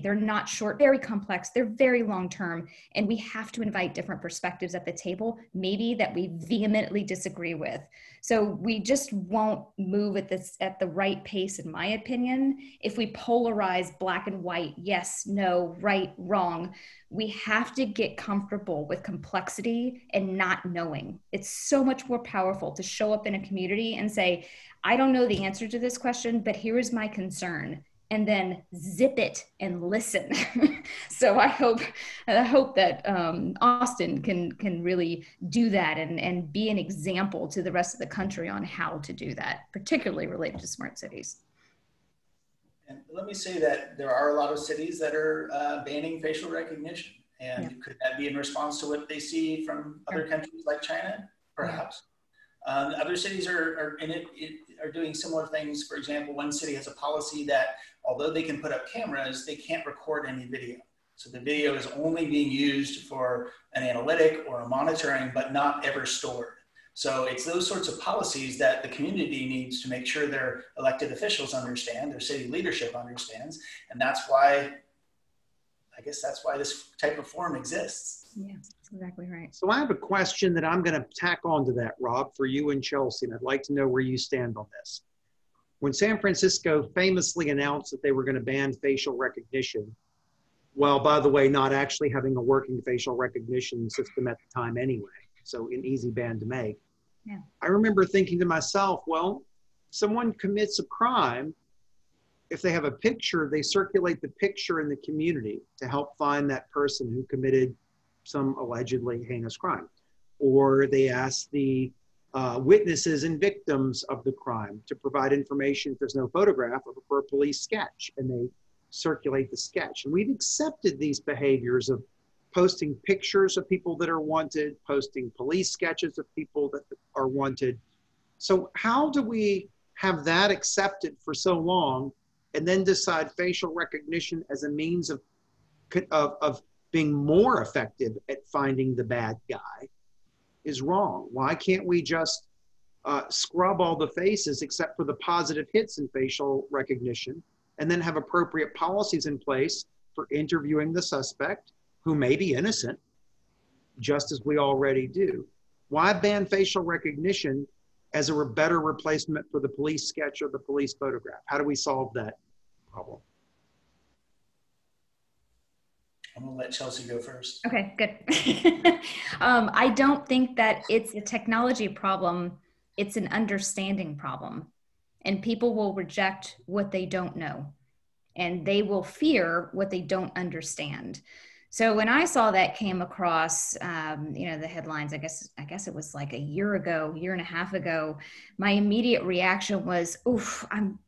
They're not short, very complex, they're very long-term, and we have to invite different perspectives at the table, maybe that we vehemently disagree with. So we just won't move at the right pace, in my opinion, if we polarize black and white, yes, no, right, wrong. We have to get comfortable with complexity and not knowing. It's so much more powerful to show up in a community and say, I don't know the answer to this question, but here is my concern. And then zip it and listen. So I hope that Austin can really do that and be an example to the rest of the country on how to do that, particularly related to smart cities. And let me say that there are a lot of cities that are banning facial recognition. And could that be in response to what they see from other countries like China? Perhaps. Other cities are doing similar things. For example, one city has a policy that although they can put up cameras, they can't record any video. So the video is only being used for an analytic or a monitoring, but not ever stored. So it's those sorts of policies that the community needs to make sure their elected officials understand, their city leadership understands. And that's why, I guess that's why this type of forum exists. Yeah, that's exactly right. So I have a question that I'm going to tack onto that, Rob, for you and Chelsea, and I'd like to know where you stand on this. When San Francisco famously announced that they were going to ban facial recognition, well, by the way, not actually having a working facial recognition system at the time anyway, so an easy ban to make. Yeah. I remember thinking to myself, well, someone commits a crime, if they have a picture, they circulate the picture in the community to help find that person who committed some allegedly heinous crime. Or they ask the witnesses and victims of the crime to provide information if there's no photograph for a police sketch, and they circulate the sketch. And we've accepted these behaviors of posting pictures of people that are wanted, posting police sketches of people that are wanted. So how do we have that accepted for so long and then decide facial recognition as a means of being more effective at finding the bad guy is wrong? Why can't we just scrub all the faces except for the positive hits in facial recognition and then have appropriate policies in place for interviewing the suspect, who may be innocent, just as we already do? Why ban facial recognition as a better replacement for the police sketch or the police photograph? How do we solve that problem? I'm gonna let Chelsea go first. Okay, good. I don't think that it's a technology problem, it's an understanding problem. And people will reject what they don't know, and they will fear what they don't understand. So when I saw that came across, the headlines, I guess it was like a year ago, year and a half ago, my immediate reaction was, oof, I'm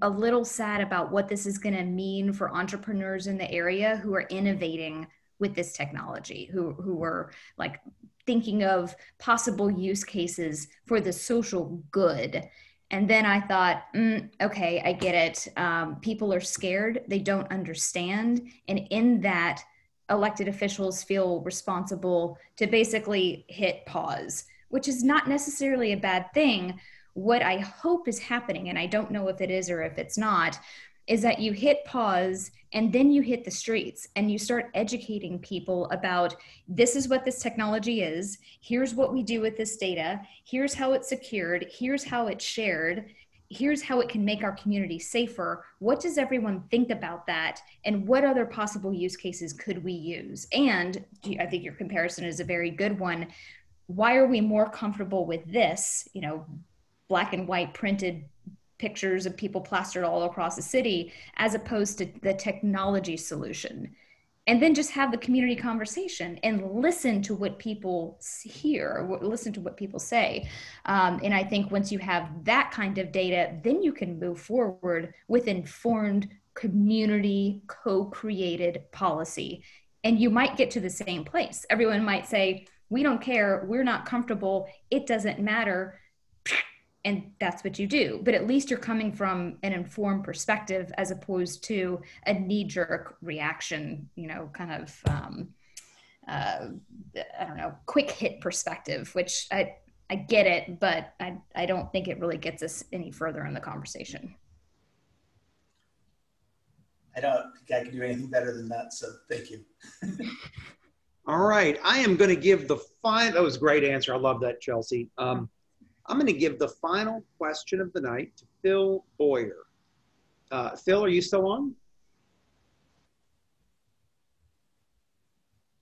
a little sad about what this is going to mean for entrepreneurs in the area who are innovating with this technology, who are like thinking of possible use cases for the social good. And then I thought, okay, I get it. People are scared. They don't understand. And in that, elected officials feel responsible to basically hit pause, which is not necessarily a bad thing. What I hope is happening, and I don't know if it is or if it's not, is that you hit pause and then you hit the streets and you start educating people about this is what this technology is, here's what we do with this data, here's how it's secured, here's how it's shared, here's how it can make our community safer. What does everyone think about that? And what other possible use cases could we use? And I think your comparison is a very good one. Why are we more comfortable with this, you know, black and white printed pictures of people plastered all across the city, as opposed to the technology solution? And then just have the community conversation and listen to what people hear, listen to what people say. And I think once you have that kind of data, then you can move forward with informed community co-created policy. And you might get to the same place. Everyone might say, we don't care, we're not comfortable, it doesn't matter. And that's what you do. But at least you're coming from an informed perspective as opposed to a knee-jerk reaction, you know, kind of, I don't know, quick hit perspective, which I get it, but I don't think it really gets us any further in the conversation. I don't think I can do anything better than that, so thank you. All right, I am going to give the final, that was a great answer. I love that, Chelsea. I'm going to give the final question of the night to Phil Boyer. Phil, are you still on?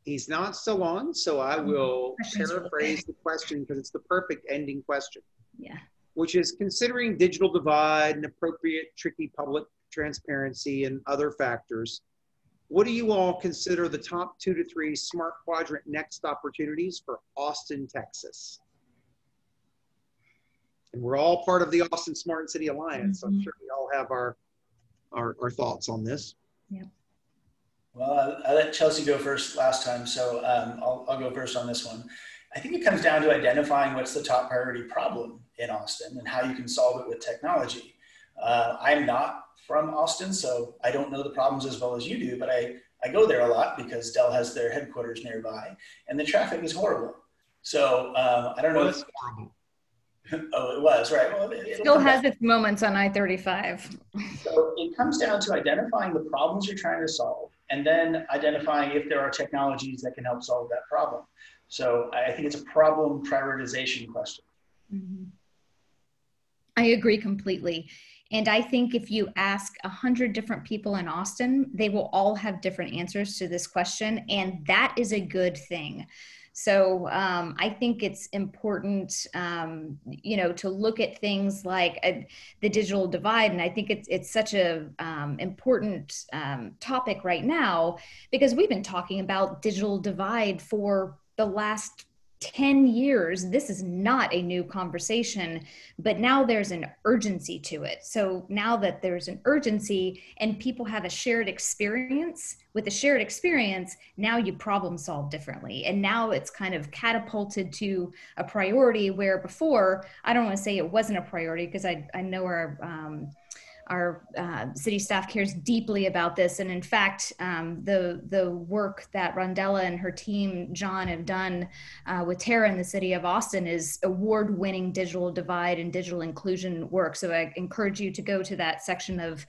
He's not still on, so I will paraphrase the question because it's the perfect ending question. Yeah. Which is, considering digital divide and appropriate tricky public transparency and other factors, what do you all consider the top 2 to 3 Smart Quadrant next opportunities for Austin, Texas? And we're all part of the Austin Smart City Alliance. So I'm sure we all have our thoughts on this. Yeah. Well, I let Chelsea go first last time, so I'll go first on this one. I think it comes down to identifying what's the top priority problem in Austin and how you can solve it with technology. I'm not from Austin, so I don't know the problems as well as you do, but I go there a lot because Dell has their headquarters nearby, and the traffic is horrible. So I don't know. Oh, it was, right. Well, it still has its moments on I-35. So it comes down to identifying the problems you're trying to solve and then identifying if there are technologies that can help solve that problem. So I think it's a problem prioritization question. Mm-hmm. I agree completely. And I think if you ask 100 different people in Austin, they will all have different answers to this question. And that is a good thing. So I think it's important, you know, to look at things like the digital divide. And I think it's such a important topic right now, because we've been talking about digital divide for the last 10 years. This is not a new conversation, but now there's an urgency to it. So now that there's an urgency and people have a shared experience, with a shared experience, now you problem solve differently. And now it's kind of catapulted to a priority where before, I don't want to say it wasn't a priority, because I know our city staff cares deeply about this. And in fact, the work that Rondella and her team, John, have done with Tara in the city of Austin is award-winning digital divide and digital inclusion work. So I encourage you to go to that section of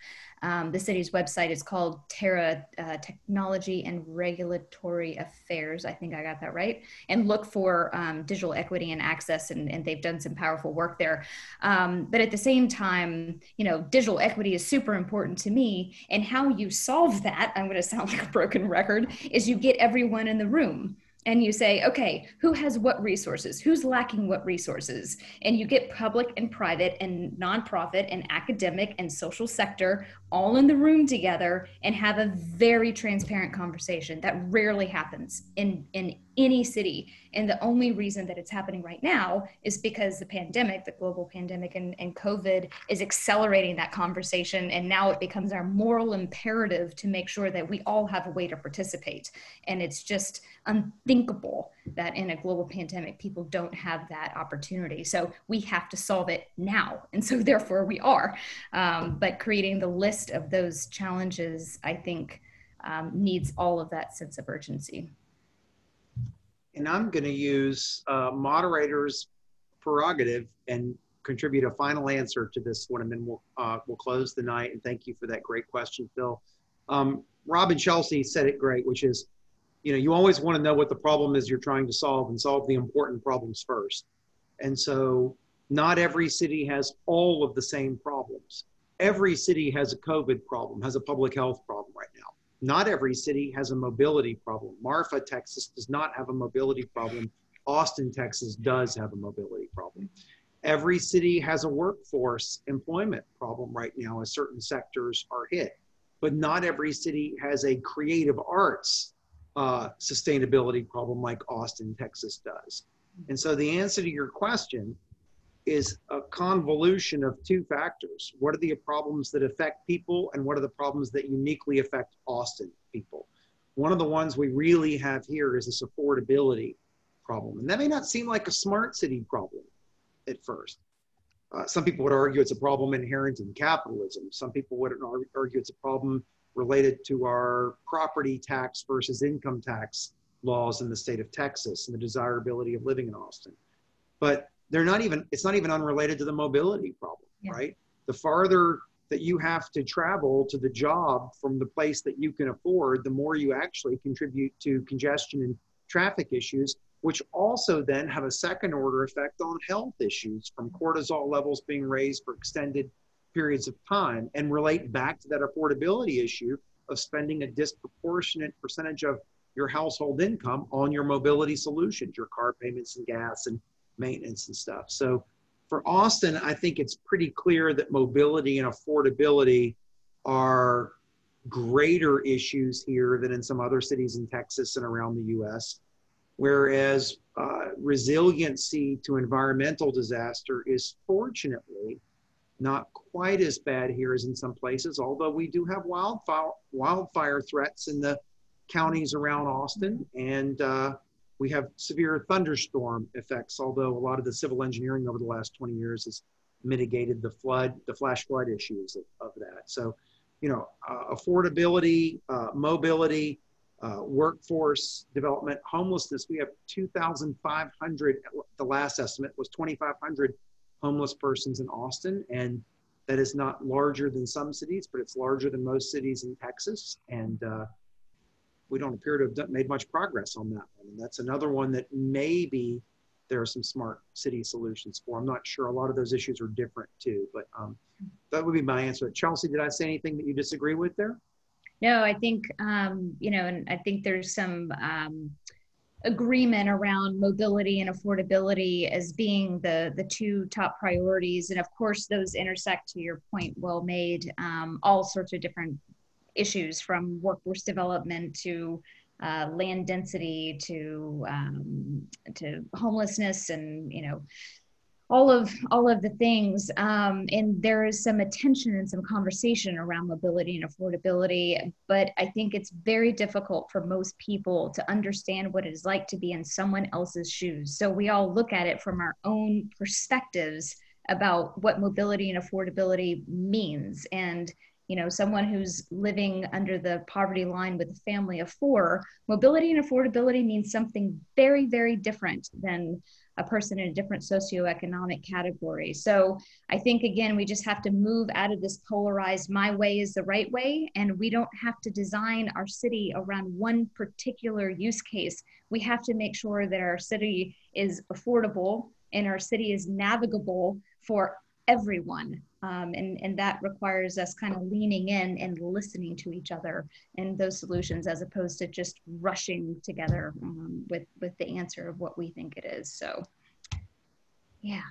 the city's website. It's called Tara Technology and Regulatory Affairs. I think I got that right. And look for digital equity and access, and they've done some powerful work there. But at the same time, you know, digital equity is super important to me. And how you solve that, I'm going to sound like a broken record, is you get everyone in the room. And you say, okay, who has what resources? Who's lacking what resources? And you get public and private and nonprofit and academic and social sector all in the room together and have a very transparent conversation. That rarely happens in any city. And the only reason that it's happening right now is because the pandemic, the global pandemic and COVID is accelerating that conversation. And now it becomes our moral imperative to make sure that we all have a way to participate. And it's just unthinkable that in a global pandemic, people don't have that opportunity. So we have to solve it now. And so therefore we are. But creating the list of those challenges, I think, needs all of that sense of urgency. And I'm going to use moderator's prerogative and contribute a final answer to this one, and then we'll close the night. And thank you for that great question, Phil. Rob and Chelsea said it great, which is, you know, you always want to know what the problem is you're trying to solve and solve the important problems first. And so not every city has all of the same problems. Every city has a COVID problem, has a public health problem right now. Not every city has a mobility problem. Marfa, Texas does not have a mobility problem. Austin, Texas does have a mobility problem. Every city has a workforce employment problem right now as certain sectors are hit. But not every city has a creative arts sustainability problem like Austin, Texas does. And so the answer to your question is a convolution of two factors. What are the problems that affect people, and what are the problems that uniquely affect Austin people? One of the ones we really have here is this affordability problem. And that may not seem like a smart city problem at first. Some people would argue it's a problem inherent in capitalism. Some people would argue it's a problem related to our property tax versus income tax laws in the state of Texas and the desirability of living in Austin. But they're not even, it's not even unrelated to the mobility problem, yeah. Right? The farther that you have to travel to the job from the place that you can afford, the more you actually contribute to congestion and traffic issues, which also then have a second order effect on health issues from cortisol levels being raised for extended periods of time, and relate back to that affordability issue of spending a disproportionate percentage of your household income on your mobility solutions, your car payments and gas and maintenance and stuff. So for Austin, I think it's pretty clear that mobility and affordability are greater issues here than in some other cities in Texas and around the US. Whereas resiliency to environmental disaster is fortunately not quite as bad here as in some places, although we do have wildfire threats in the counties around Austin, and we have severe thunderstorm effects, although a lot of the civil engineering over the last 20 years has mitigated the flood, the flash flood issues of that. So, you know, affordability, mobility, workforce development, homelessness. We have 2,500, the last estimate was 2,500 homeless persons in Austin, and that is not larger than some cities, but it's larger than most cities in Texas. And we don't appear to have made much progress on that one. And that's another one that maybe there are some smart city solutions for. I'm not sure. A lot of those issues are different too, but that would be my answer. Chelsea, did I say anything that you disagree with there? No, I think, you know, and I think there's some agreement around mobility and affordability as being the two top priorities. And of course, those intersect, to your point, well made, all sorts of different issues, from workforce development to land density to homelessness, and, you know, all of the things, and there is some attention and some conversation around mobility and affordability, but I think it's very difficult for most people to understand what it is like to be in someone else's shoes. So we all look at it from our own perspectives about what mobility and affordability means. And, you know, someone who's living under the poverty line with a family of four, mobility and affordability means something very, very different than a person in a different socioeconomic category. So I think, again, we just have to move out of this polarized, my way is the right way, and we don't have to design our city around one particular use case. We have to make sure that our city is affordable and our city is navigable for everyone. And that requires us kind of leaning in and listening to each other and those solutions, as opposed to just rushing together with the answer of what we think it is. So, yeah.